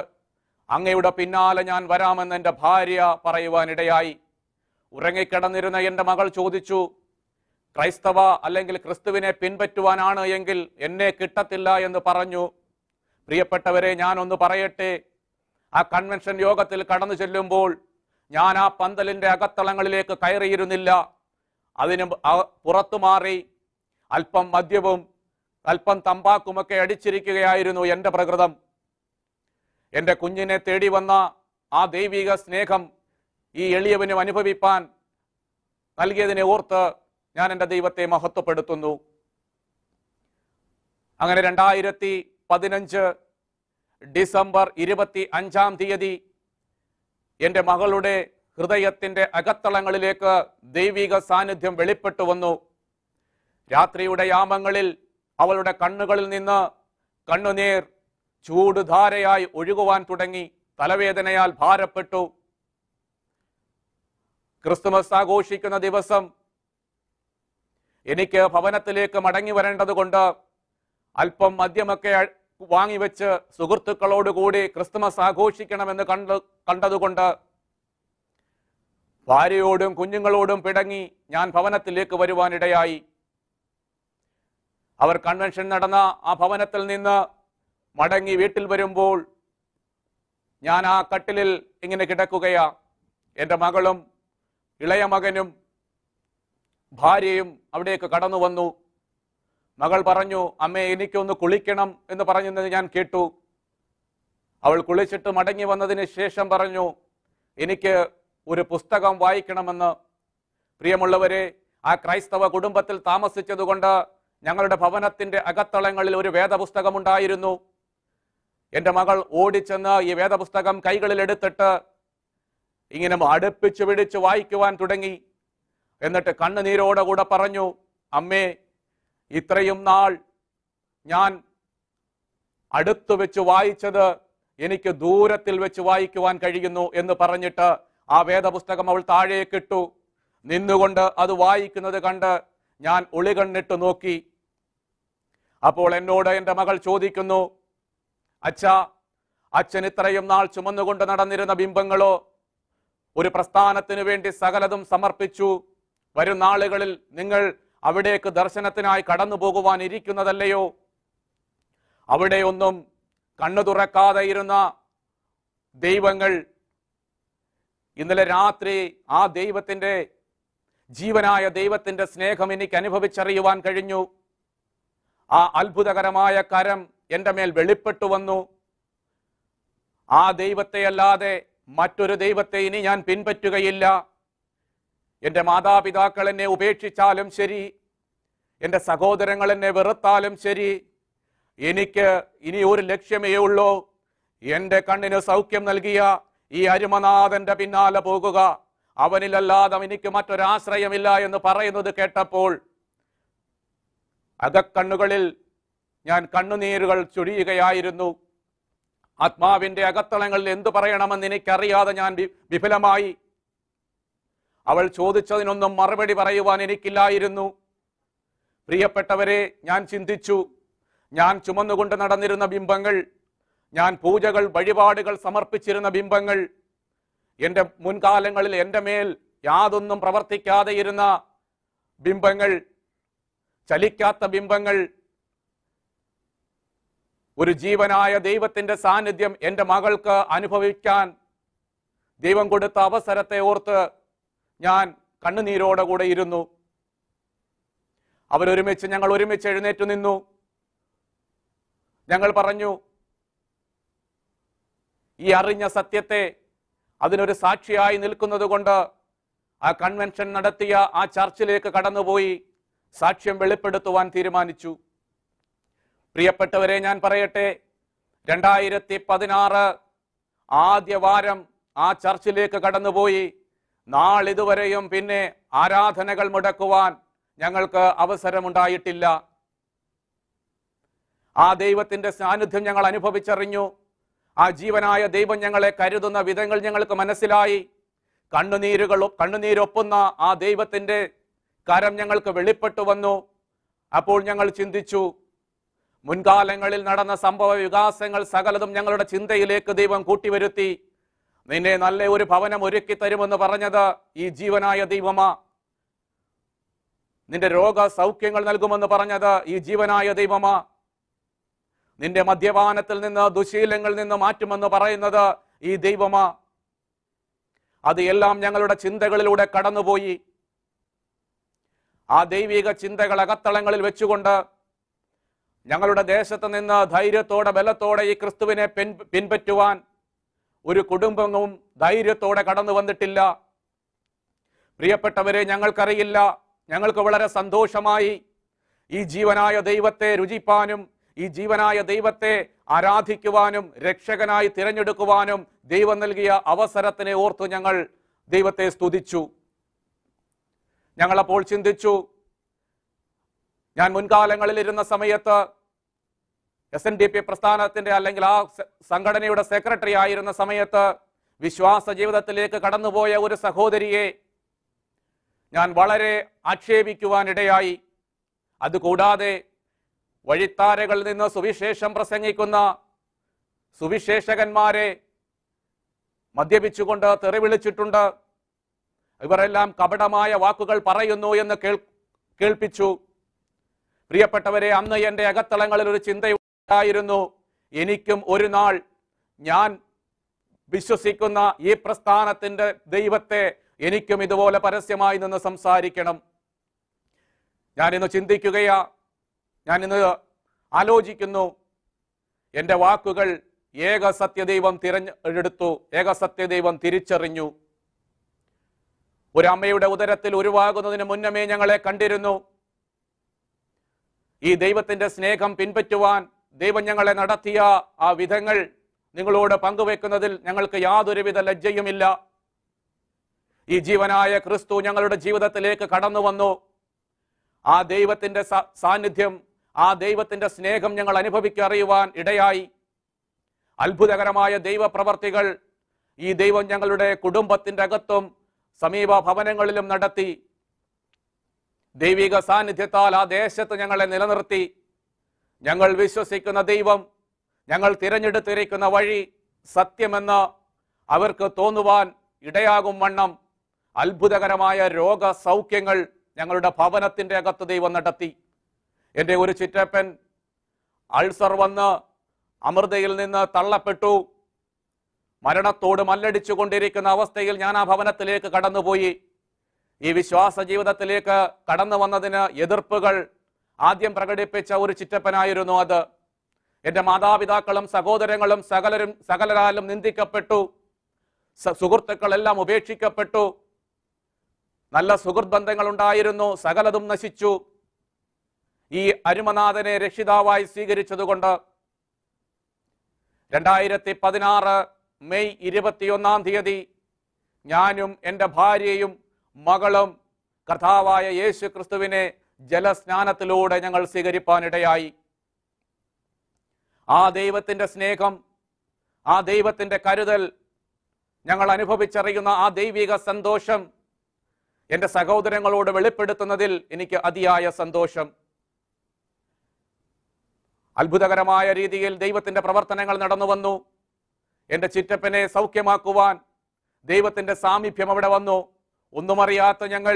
അങ്ങയുടെ പിന്നാലെ ഞാൻ വരാമെന്ന് എൻ്റെ ഭാര്യ പറയുവാനിടയായി. ഉറങ്ങിക്കിടന്നിരുന്ന എൻ്റെ മകൾ ചോദിച്ചു, ക്രൈസ്തവ അല്ലെങ്കിൽ ക്രിസ്തുവിനെ പിൻപറ്റുവാനാണ് എങ്കിൽ എന്നെ കിട്ടത്തില്ല എന്ന് പറഞ്ഞു. പ്രിയപ്പെട്ടവരെ, ഞാനൊന്ന് പറയട്ടെ, ആ കൺവെൻഷൻ യോഗത്തിൽ കടന്നു ചെല്ലുമ്പോൾ ഞാൻ ആ പന്തലിൻ്റെ അകത്തളങ്ങളിലേക്ക് കയറിയിരുന്നില്ല. അതിന് പുറത്തു മാറി അല്പം മദ്യവും അല്പം തമ്പാക്കുമൊക്കെ അടിച്ചിരിക്കുകയായിരുന്നു എൻ്റെ പ്രകൃതം. എൻ്റെ കുഞ്ഞിനെ തേടി വന്ന ആ ദൈവിക സ്നേഹം ഈ എളിയവനും അനുഭവിപ്പാൻ നൽകിയതിനെ ഓർത്ത് ഞാൻ എൻ്റെ ദൈവത്തെ മഹത്വപ്പെടുത്തുന്നു. അങ്ങനെ 2015 ഡിസംബർ 25 എൻ്റെ മകളുടെ ഹൃദയത്തിൻ്റെ അകത്തളങ്ങളിലേക്ക് ദൈവിക സാന്നിധ്യം വെളിപ്പെട്ടു വന്നു. രാത്രിയുടെ യാമങ്ങളിൽ അവളുടെ കണ്ണുകളിൽ നിന്ന് കണ്ണുനീർ ചൂടുധാരയായി ഒഴുകുവാൻ തുടങ്ങി. തലവേദനയാൽ ഭാരപ്പെട്ടു. ക്രിസ്തുമസ് ആഘോഷിക്കുന്ന ദിവസം എനിക്ക് ഭവനത്തിലേക്ക് മടങ്ങി വരേണ്ടതുകൊണ്ട് അല്പം മദ്യമൊക്കെ വാങ്ങിവെച്ച് സുഹൃത്തുക്കളോടുകൂടി ക്രിസ്തുമസ് ആഘോഷിക്കണമെന്ന് കണ്ടതുകൊണ്ട് ഭാര്യയോടും കുഞ്ഞുങ്ങളോടും പിടങ്ങി ഞാൻ ഭവനത്തിലേക്ക് വരുവാനിടയായി. അവർ കൺവെൻഷൻ നടന്ന ആ ഭവനത്തിൽ നിന്ന് മടങ്ങി വീട്ടിൽ വരുമ്പോൾ ഞാൻ ആ കട്ടിലിൽ ഇങ്ങനെ കിടക്കുകയാണ്. എൻ്റെ മകളും ഇളയ മകനും ഭാര്യയും അവിടേക്ക് കടന്നു വന്നു. മകൾ പറഞ്ഞു, അമ്മേ എനിക്കൊന്ന് കുളിക്കണം എന്ന് പറഞ്ഞത് ഞാൻ കേട്ടു. അവൾ കുളിച്ചിട്ട് മടങ്ങി വന്നതിന് ശേഷം പറഞ്ഞു, എനിക്ക് ഒരു പുസ്തകം വായിക്കണമെന്ന്. പ്രിയമുള്ളവരെ, ആ ക്രൈസ്തവ കുടുംബത്തിൽ താമസിച്ചതുകൊണ്ട് ഞങ്ങളുടെ ഭവനത്തിൻ്റെ അകത്തളങ്ങളിൽ ഒരു വേദപുസ്തകമുണ്ടായിരുന്നു. എൻ്റെ മകൾ ഓടിച്ചെന്ന് ഈ വേദപുസ്തകം കൈകളിലെടുത്തിട്ട് ഇങ്ങനെ അടുപ്പിച്ചു പിടിച്ച് വായിക്കുവാൻ തുടങ്ങി. എന്നിട്ട് കണ്ണുനീരോടുകൂടെ പറഞ്ഞു, അമ്മേ, ഇത്രയും നാൾ ഞാൻ അടുത്തു വെച്ച് വായിച്ചത് എനിക്ക് ദൂരത്തിൽ വെച്ച് വായിക്കുവാൻ കഴിയുന്നു എന്ന് പറഞ്ഞിട്ട് ആ വേദപുസ്തകം അവൾ താഴേക്കിട്ടു. നിന്നുകൊണ്ട് അത് വായിക്കുന്നത് കണ്ട് ഞാൻ ഒളികണ്ണിട്ട് നോക്കി. അപ്പോൾ എന്നോട് എൻ്റെ മകൾ ചോദിക്കുന്നു, അച്ഛാ, അച്ഛൻ ഇത്രയും നാൾ ചുമന്നുകൊണ്ട് നടന്നിരുന്ന ബിംബങ്ങളോ? ഒരു പ്രസ്ഥാനത്തിനു വേണ്ടി സകലതും സമർപ്പിച്ചു. വരും നാളുകളിൽ നിങ്ങൾ അവിടേക്ക് ദർശനത്തിനായി കടന്നു പോകുവാൻ ഇരിക്കുന്നതല്ലയോ? അവിടെയൊന്നും കണ്ണു തുറക്കാതെ ഇരുന്ന ദൈവങ്ങൾ ഇന്നലെ രാത്രി ആ ദൈവത്തിൻ്റെ ജീവനായ ദൈവത്തിൻ്റെ സ്നേഹം എനിക്ക് അനുഭവിച്ചറിയുവാൻ കഴിഞ്ഞു. ആ അത്ഭുതകരമായ കരം എൻ്റെ മേൽ വെളിപ്പെട്ടു വന്നു. ആ ദൈവത്തെ അല്ലാതെ മറ്റൊരു ദൈവത്തെ ഇനി ഞാൻ പിൻപറ്റുകയില്ല. എൻ്റെ മാതാപിതാക്കൾ എന്നെ ഉപേക്ഷിച്ചാലും ശരി, എൻ്റെ സഹോദരങ്ങൾ എന്നെ വെറുത്താലും ശരി, എനിക്ക് ഇനി ഒരു ലക്ഷ്യമേ ഉള്ളൂ, എൻ്റെ കണ്ണിന് സൗഖ്യം നൽകിയ ഈ അരുമനാഥൻ്റെ പിന്നാലെ പോകുക. അവനിലല്ലാതെ എനിക്ക് മറ്റൊരാശ്രയമില്ല എന്ന് പറയുന്നത് കേട്ടപ്പോൾ അകക്കണ്ണുകളിൽ ഞാൻ കണ്ണുനീരുകൾ ചൊരിയുകയായിരുന്നു. ആത്മാവിൻ്റെ അകത്തളങ്ങളിൽ എന്തു പറയണമെന്ന് എനിക്കറിയാതെ ഞാൻ വിഫലമായി. അവൾ ചോദിച്ചതിനൊന്നും മറുപടി പറയുവാൻ എനിക്കില്ലായിരുന്നു. പ്രിയപ്പെട്ടവരെ, ഞാൻ ചിന്തിച്ചു, ഞാൻ ചുമന്നുകൊണ്ട് നടന്നിരുന്ന ബിംബങ്ങൾ, ഞാൻ പൂജകൾ വഴിപാടുകൾ സമർപ്പിച്ചിരുന്ന ബിംബങ്ങൾ, എൻ്റെ മുൻകാലങ്ങളിൽ എൻ്റെ മേൽ യാതൊന്നും പ്രവർത്തിക്കാതെ ഇരുന്ന ബിംബങ്ങൾ, ചലിക്കാത്ത ബിംബങ്ങൾ, ഒരു ജീവനായ ദൈവത്തിൻ്റെ സാന്നിധ്യം എൻ്റെ മകൾക്ക് അനുഭവിക്കാൻ ദൈവം കൊടുത്ത അവസരത്തെ ഓർത്ത് ഞാൻ കണ്ണുനീരോടെ കൂടെ ഇരുന്നു. ഞങ്ങൾ ഒരുമിച്ച് എഴുന്നേറ്റ് നിന്നു. ഞങ്ങൾ പറഞ്ഞു, ഈ അറിഞ്ഞ സത്യത്തെ അതിനൊരു സാക്ഷിയായി നിൽക്കുന്നത് കൊണ്ട് ആ കൺവെൻഷൻ നടത്തിയ ആ ചർച്ചിലേക്ക് കടന്നുപോയി സാക്ഷ്യം വെളിപ്പെടുത്തുവാൻ തീരുമാനിച്ചു. പ്രിയപ്പെട്ടവരെ, ഞാൻ പറയട്ടെ, 2016 ആദ്യവാരം ആ ചർച്ചിലേക്ക് കടന്നുപോയി. നാളിതുവരെയും പിന്നെ ആരാധനകൾ മുടക്കുവാൻ ഞങ്ങൾക്ക് അവസരമുണ്ടായിട്ടില്ല. ആ ദൈവത്തിൻ്റെ സാന്നിധ്യം ഞങ്ങൾ അനുഭവിച്ചറിഞ്ഞു. ആ ജീവനായ ദൈവം ഞങ്ങളെ കരുതുന്ന വിധങ്ങൾ ഞങ്ങൾക്ക് മനസ്സിലായി. കണ്ണുനീരൊപ്പുന്ന ആ ദൈവത്തിൻ്റെ കരം ഞങ്ങൾക്ക് വെളിപ്പെട്ടു വന്നു. അപ്പോൾ ഞങ്ങൾ ചിന്തിച്ചു, മുൻകാലങ്ങളിൽ നടന്ന സംഭവ വികാസങ്ങൾ സകലതും ഞങ്ങളുടെ ചിന്തയിലേക്ക് ദൈവം കൂട്ടിവരുത്തി. നിന്നെ നല്ല ഒരു ഭവനം ഒരുക്കി തരുമെന്ന് പറഞ്ഞത് ഈ ജീവനായ ദൈവമാ. നിന്റെ രോഗ സൗഖ്യങ്ങൾ നൽകുമെന്ന് പറഞ്ഞത് ഈ ജീവനായ ദൈവമാ. നിന്റെ മദ്യപാനത്തിൽ നിന്ന് ദുശീലങ്ങളിൽ നിന്ന് മാറ്റുമെന്ന് പറയുന്നത് ഈ ദൈവമാ. അത് എല്ലാം ഞങ്ങളുടെ ചിന്തകളിലൂടെ കടന്നുപോയി. ആ ദൈവിക ചിന്തകൾ അകത്തളങ്ങളിൽ വെച്ചുകൊണ്ട് ഞങ്ങളുടെ ദേശത്ത് നിന്ന് ധൈര്യത്തോടെ ബലത്തോടെ ഈ ക്രിസ്തുവിനെ പിൻപറ്റുവാൻ ഒരു കുടുംബവും ധൈര്യത്തോടെ കടന്നു വന്നിട്ടില്ല. പ്രിയപ്പെട്ടവരെ, ഞങ്ങൾക്കറിയില്ല, ഞങ്ങൾക്ക് വളരെ സന്തോഷമായി ഈ ജീവനായ ദൈവത്തെ രുചിപ്പാനും ഈ ജീവനായ ദൈവത്തെ ആരാധിക്കുവാനും രക്ഷകനായി തിരഞ്ഞെടുക്കുവാനും ദൈവം നൽകിയ അവസരത്തിനെ ഓർത്ത് ഞങ്ങൾ ദൈവത്തെ സ്തുതിച്ചു. ഞങ്ങളപ്പോൾ ചിന്തിച്ചു, ഞാൻ മുൻകാലങ്ങളിൽ ഇരുന്ന സമയത്ത് SNDP പ്രസ്ഥാനത്തിൻ്റെ അല്ലെങ്കിൽ ആ സംഘടനയുടെ സെക്രട്ടറി ആയിരുന്ന സമയത്ത് വിശ്വാസ ജീവിതത്തിലേക്ക് കടന്നുപോയ ഒരു സഹോദരിയെ ഞാൻ വളരെ ആക്ഷേപിക്കുവാനിടയായി. അതുകൂടാതെ വഴിത്താരകളിൽ നിന്ന് സുവിശേഷം പ്രസംഗിക്കുന്ന സുവിശേഷകന്മാരെ മദ്യപിച്ചുകൊണ്ട് തെറിവിളിച്ചിട്ടുണ്ട്. ഇവരെല്ലാം കപടമായ വാക്കുകൾ പറയുന്നു എന്ന് കേൾപ്പിച്ചു. പ്രിയപ്പെട്ടവരെ, അന്ന് എൻ്റെ അകത്തളങ്ങളിൽ ഒരു ചിന്തയുണ്ടായിരുന്നു, എനിക്കും ഒരു നാൾ ഞാൻ വിശ്വസിക്കുന്ന ഈ പ്രസ്ഥാനത്തിൻ്റെ ദൈവത്തെ എനിക്കും ഇതുപോലെ പരസ്യമായി നിന്ന് സംസാരിക്കണം. ഞാനിന്ന് ഞാനിന്ന് ആലോചിക്കുന്നു, എൻ്റെ വാക്കുകൾ ഏകസത്യദൈവം തിരഞ്ഞെടുത്തു, ഏകസത്യദൈവം തിരിച്ചറിഞ്ഞു. ഒരു അമ്മയുടെ ഉദരത്തിൽ ഉരുവാകുന്നതിന് മുന്നമേ ഞങ്ങളെ കണ്ടിരുന്നു. ഈ ദൈവത്തിൻ്റെ സ്നേഹം പിൻപറ്റുവാൻ ദൈവം ഞങ്ങളെ നടത്തിയ ആ വിധങ്ങൾ നിങ്ങളോട് പങ്കുവെക്കുന്നതിൽ ഞങ്ങൾക്ക് യാതൊരുവിധ ലജ്ജയുമില്ല. ഈ ജീവനായ ക്രിസ്തു ഞങ്ങളുടെ ജീവിതത്തിലേക്ക് കടന്നു വന്നു. ആ ദൈവത്തിൻ്റെ സാന്നിധ്യം, ആ ദൈവത്തിൻ്റെ സ്നേഹം ഞങ്ങൾ അനുഭവിക്കറിയുവാൻ ഇടയായി. അത്ഭുതകരമായ ദൈവപ്രവർത്തികൾ ഈ ദൈവം ഞങ്ങളുടെ കുടുംബത്തിൻ്റെ അകത്തും സമീപ ഭവനങ്ങളിലും നടത്തി. ദൈവിക സാന്നിധ്യത്താൽ ആ ദേശത്ത് ഞങ്ങളെ നിലനിർത്തി. ഞങ്ങൾ വിശ്വസിക്കുന്ന ദൈവം, ഞങ്ങൾ തിരഞ്ഞെടുത്തിരിക്കുന്ന വഴി സത്യമെന്ന് അവർക്ക് തോന്നുവാൻ ഇടയാകും വണ്ണം അത്ഭുതകരമായ രോഗ സൗഖ്യങ്ങൾ ഞങ്ങളുടെ ഭവനത്തിൻ്റെ അകത്ത് ദൈവം നടത്തി. എൻ്റെ ഒരു ചിറ്റപ്പൻ അൾസർ വന്ന് അമൃതയിൽ നിന്ന് തള്ളപ്പെട്ടു. മരണത്തോട് മല്ലടിച്ചു കൊണ്ടിരിക്കുന്ന അവസ്ഥയിൽ ഞാൻ ആ ഭവനത്തിലേക്ക് കടന്നുപോയി. ഈ വിശ്വാസ ജീവിതത്തിലേക്ക് കടന്നു വന്നതിന് എതിർപ്പുകൾ ആദ്യം പ്രകടിപ്പിച്ച ഒരു ചിറ്റപ്പനായിരുന്നു അത്. എൻ്റെ മാതാപിതാക്കളും സഹോദരങ്ങളും സകലരാലും നിന്ദിക്കപ്പെട്ടു. സുഹൃത്തുക്കളെല്ലാം ഉപേക്ഷിക്കപ്പെട്ടു. നല്ല സുഹൃത് ബന്ധങ്ങളുണ്ടായിരുന്നു, സകലതും നശിച്ചു. ഈ അരുമനാഥനെ രക്ഷിതാവായി സ്വീകരിച്ചതുകൊണ്ട് 2016 മെയ് 21 ഞാനും എൻ്റെ ഭാര്യയും മകളും കർത്താവായ യേശു ക്രിസ്തുവിനെ ജലസ്നാനത്തിലൂടെ ഞങ്ങൾ സ്വീകരിപ്പാനിടയായി. ആ ദൈവത്തിൻ്റെ സ്നേഹം, ആ ദൈവത്തിൻ്റെ കരുതൽ, ഞങ്ങൾ അനുഭവിച്ചറിയുന്ന ആ ദൈവിക സന്തോഷം എൻ്റെ സഹോദരങ്ങളോട് വെളിപ്പെടുത്തുന്നതിൽ എനിക്ക് അതിയായ സന്തോഷം. അത്ഭുതകരമായ രീതിയിൽ ദൈവത്തിൻ്റെ പ്രവർത്തനങ്ങൾ നടന്നു വന്നു. എൻ്റെ ചിറ്റപ്പനെ സൗഖ്യമാക്കുവാൻ ദൈവത്തിൻ്റെ സാമീപ്യം അവിടെ വന്നു. ഒന്നുമറിയാത്ത ഞങ്ങൾ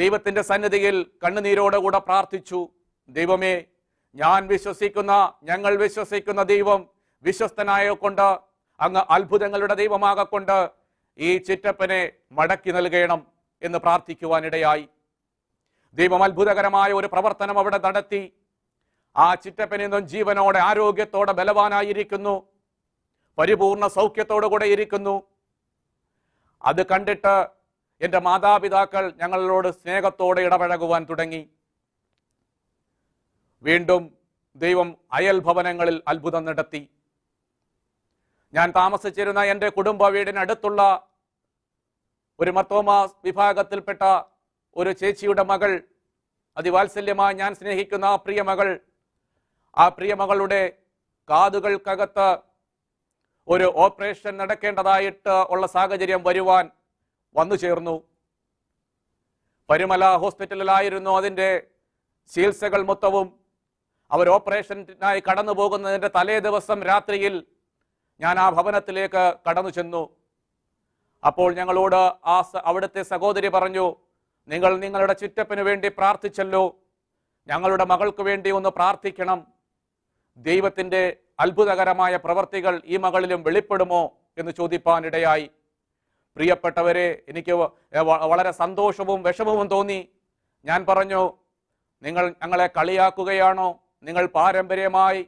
ദൈവത്തിൻ്റെ സന്നിധിയിൽ കണ്ണുനീരോടുകൂടെ പ്രാർത്ഥിച്ചു. ദൈവമേ, ഞങ്ങൾ വിശ്വസിക്കുന്ന ദൈവം വിശ്വസ്തനായ കൊണ്ട് അങ്ങ് അത്ഭുതങ്ങളുടെ ദൈവമാകൊണ്ട് ഈ ചിറ്റപ്പനെ മടക്കി നൽകണം എന്ന് പ്രാർത്ഥിക്കുവാനിടയായി. ദൈവം അത്ഭുതകരമായ ഒരു പ്രവർത്തനം അവിടെ നടത്തി. ആ ചിറ്റപ്പനിന്നും ജീവനോടെ ആരോഗ്യത്തോടെ ബലവാനായിരിക്കുന്നു, പരിപൂർണ സൗഖ്യത്തോടു കൂടെ ഇരിക്കുന്നു. അത് കണ്ടിട്ട് എൻ്റെ മാതാപിതാക്കൾ ഞങ്ങളോട് സ്നേഹത്തോടെ ഇടപഴകുവാൻ തുടങ്ങി. വീണ്ടും ദൈവം അയൽഭവനങ്ങളിൽ അത്ഭുതം നടത്തി. ഞാൻ താമസിച്ചിരുന്ന എൻ്റെ കുടുംബ വീടിനടുത്തുള്ള ഒരു മർത്തോമ വിഭാഗത്തിൽപ്പെട്ട ഒരു ചേച്ചിയുടെ മകൾ, അതിവാത്സല്യമായി ഞാൻ സ്നേഹിക്കുന്ന ആ പ്രിയമകളുടെ കാതുകൾക്കകത്ത് ഒരു ഓപ്പറേഷൻ നടക്കേണ്ടതായിട്ട് ഉള്ള സാഹചര്യം വരുവാൻ വന്നു ചേർന്നു. പരുമല ഹോസ്പിറ്റലിലായിരുന്നു അതിൻ്റെ ചികിത്സകൾ മൊത്തവും. അവർ ഓപ്പറേഷനായി കടന്നു പോകുന്നതിൻ്റെ തലേ ദിവസം രാത്രിയിൽ ഞാൻ ആ ഭവനത്തിലേക്ക് കടന്നു ചെന്നു. അപ്പോൾ ഞങ്ങളോട് അവിടുത്തെ സഹോദരി പറഞ്ഞു, നിങ്ങൾ നിങ്ങളുടെ ചുറ്റപ്പിന് വേണ്ടി പ്രാർത്ഥിച്ചല്ലോ, ഞങ്ങളുടെ മകൾക്ക് വേണ്ടി ഒന്ന് പ്രാർത്ഥിക്കണം. ദൈവത്തിൻ്റെ അത്ഭുതകരമായ പ്രവർത്തികൾ ഈ മകളിലും വെളിപ്പെടുമോ എന്ന് ചോദിപ്പാനിടയായി. പ്രിയപ്പെട്ടവരെ, എനിക്ക് വളരെ സന്തോഷവും വിഷമവും തോന്നി. ഞാൻ പറഞ്ഞു, നിങ്ങൾ ഞങ്ങളെ കളിയാക്കുകയാണോ? നിങ്ങൾ പാരമ്പര്യമായി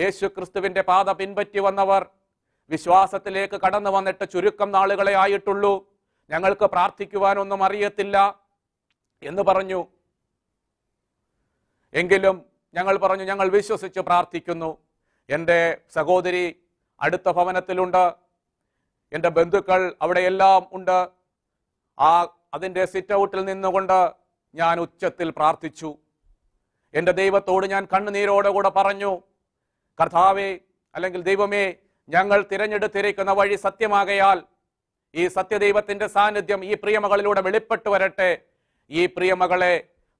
യേശു ക്രിസ്തുവിൻ്റെ പാത പിൻപറ്റി വന്നവർ, വിശ്വാസത്തിലേക്ക് കടന്നു വന്നിട്ട് ചുരുക്കം നാളുകളെ ആയിട്ടുള്ളൂ, ഞങ്ങൾക്ക് പ്രാർത്ഥിക്കുവാനൊന്നും അറിയത്തില്ല എന്ന് പറഞ്ഞു. എങ്കിലും ഞങ്ങൾ പറഞ്ഞു, ഞങ്ങൾ വിശ്വസിച്ച് പ്രാർത്ഥിക്കുന്നു. എൻ്റെ സഹോദരി അടുത്ത ഭവനത്തിലുണ്ട്, എൻ്റെ ബന്ധുക്കൾ അവിടെയെല്ലാം ഉണ്ട്. അതിൻ്റെ സിറ്റൗട്ടിൽ നിന്നുകൊണ്ട് ഞാൻ ഉച്ചത്തിൽ പ്രാർത്ഥിച്ചു. എൻ്റെ ദൈവത്തോട് ഞാൻ കണ്ണുനീരോടുകൂടെ പറഞ്ഞു, കർത്താവേ, അല്ലെങ്കിൽ ദൈവമേ, ഞങ്ങൾ തിരഞ്ഞെടുത്തിരിക്കുന്ന വഴി സത്യമാകയാൽ ഈ സത്യദൈവത്തിൻ്റെ സാന്നിധ്യം ഈ പ്രിയമകളിലൂടെ വെളിപ്പെട്ടു വരട്ടെ. ഈ പ്രിയമകളെ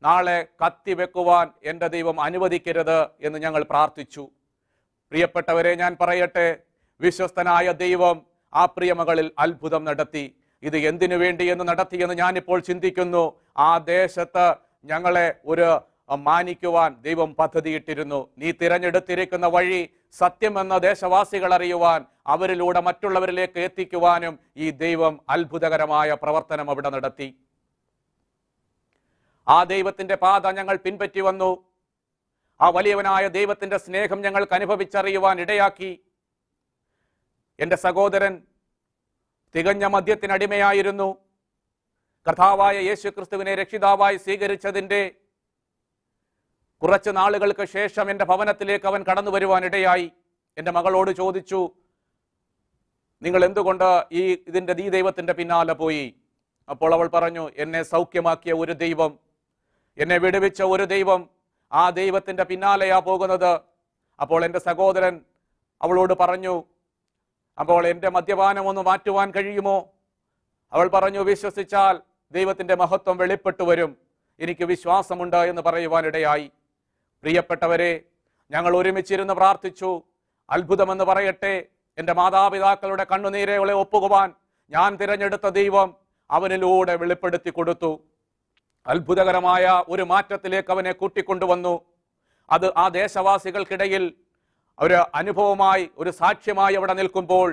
നാളെ കത്തിവെക്കുവാൻ എൻ്റെ ദൈവം അനുവദിക്കരുത് എന്ന് ഞങ്ങൾ പ്രാർത്ഥിച്ചു. പ്രിയപ്പെട്ടവരെ, ഞാൻ പറയട്ടെ, വിശ്വസ്തനായ ദൈവം ആ പ്രിയമകളിൽ അത്ഭുതം നടത്തി. ഇത് എന്തിനു വേണ്ടിയെന്ന് നടത്തിയെന്ന് ഞാനിപ്പോൾ ചിന്തിക്കുന്നു. ആ ദേശത്ത് ഞങ്ങളെ ഒരു മാനിക്കുവാൻ ദൈവം പദ്ധതിയിട്ടിരുന്നു. നീ തിരഞ്ഞെടുത്തിരിക്കുന്ന വഴി സത്യമെന്ന ദേശവാസികൾ അറിയുവാൻ, അവരിലൂടെ മറ്റുള്ളവരിലേക്ക് എത്തിക്കുവാനും ഈ ദൈവം അത്ഭുതകരമായ പ്രവർത്തനം അവിടെ നടത്തി. ആ ദൈവത്തിൻ്റെ പാത ഞങ്ങൾ പിൻപറ്റി വന്നു. ആ വലിയവനായ ദൈവത്തിൻ്റെ സ്നേഹം ഞങ്ങൾക്ക് അനുഭവിച്ചറിയുവാൻ ഇടയാക്കി. എൻ്റെ സഹോദരൻ തികഞ്ഞ മദ്യത്തിനടിമയായിരുന്നു. കർത്താവായ യേശു ക്രിസ്തുവിനെ രക്ഷിതാവായി സ്വീകരിച്ചതിൻ്റെ കുറച്ച് നാളുകൾക്ക് ശേഷം എൻ്റെ ഭവനത്തിലേക്ക് അവൻ കടന്നു വരുവാനിടയായി. എൻ്റെ മകളോട് ചോദിച്ചു, നിങ്ങൾ എന്തുകൊണ്ട് ഈ ദൈവത്തിൻ്റെ പിന്നാലെ പോയി? അപ്പോൾ അവൾ പറഞ്ഞു, എന്നെ സൗഖ്യമാക്കിയ ഒരു ദൈവം, എന്നെ വിടുവിച്ച ഒരു ദൈവം, ആ ദൈവത്തിൻ്റെ പിന്നാലെയാ പോകുന്നത്. അപ്പോൾ എൻ്റെ സഹോദരൻ അവളോട് പറഞ്ഞു, അപ്പോൾ എൻ്റെ മദ്യപാനം ഒന്ന് മാറ്റുവാൻ കഴിയുമോ? അവൾ പറഞ്ഞു, വിശ്വസിച്ചാൽ ദൈവത്തിൻ്റെ മഹത്വം വെളിപ്പെട്ടു വരും, എനിക്ക് വിശ്വാസമുണ്ട് എന്ന് പറയുവാനിടയായി. പ്രിയപ്പെട്ടവരെ, ഞങ്ങൾ ഒരുമിച്ചിരുന്ന് പ്രാർത്ഥിച്ചു. അത്ഭുതമെന്ന് പറയട്ടെ, എൻ്റെ മാതാപിതാക്കളുടെ കണ്ണുനീരകളെ ഒപ്പുകുവാൻ ഞാൻ തിരഞ്ഞെടുത്ത ദൈവം അവനിലൂടെ വെളിപ്പെടുത്തി കൊടുത്തു. അത്ഭുതകരമായ ഒരു മാറ്റത്തിലേക്ക് അവനെ കൂട്ടിക്കൊണ്ടുവന്നു. അത് ആ ദേശവാസികൾക്കിടയിൽ ഒരു അനുഭവമായി, ഒരു സാക്ഷ്യമായി അവിടെ നിൽക്കുമ്പോൾ,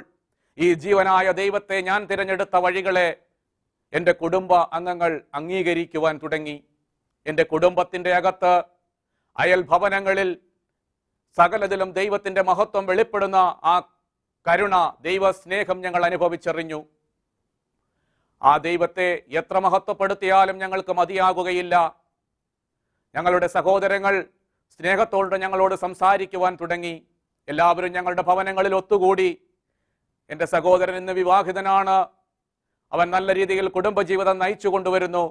ഈ ജീവനായ ദൈവത്തെ ഞാൻ തിരഞ്ഞെടുത്ത വഴികളെ എൻ്റെ കുടുംബ അംഗങ്ങൾ അംഗീകരിക്കുവാൻ തുടങ്ങി. എൻ്റെ കുടുംബത്തിൻ്റെ അകത്ത്, അയൽഭവനങ്ങളിൽ, സകലതിലും ദൈവത്തിൻ്റെ മഹത്വം വെളിപ്പെടുന്ന ആ കരുണ, ദൈവസ്നേഹം ഞങ്ങൾ അനുഭവിച്ചറിഞ്ഞു. ആ ദൈവത്തെ എത്ര മഹത്വപ്പെടുത്തിയാലും ഞങ്ങൾക്ക് മതിയാകുകയില്ല. ഞങ്ങളുടെ സഹോദരങ്ങൾ സ്നേഹത്തോടെ ഞങ്ങളോട് സംസാരിക്കുവാൻ തുടങ്ങി. എല്ലാവരും ഞങ്ങളുടെ ഭവനങ്ങളിൽ ഒത്തുകൂടി. എൻ്റെ സഹോദരൻ ഇന്ന് വിവാഹിതനാണ്. അവൻ നല്ല രീതിയിൽ കുടുംബജീവിതം നയിച്ചു കൊണ്ടുവരുന്നു.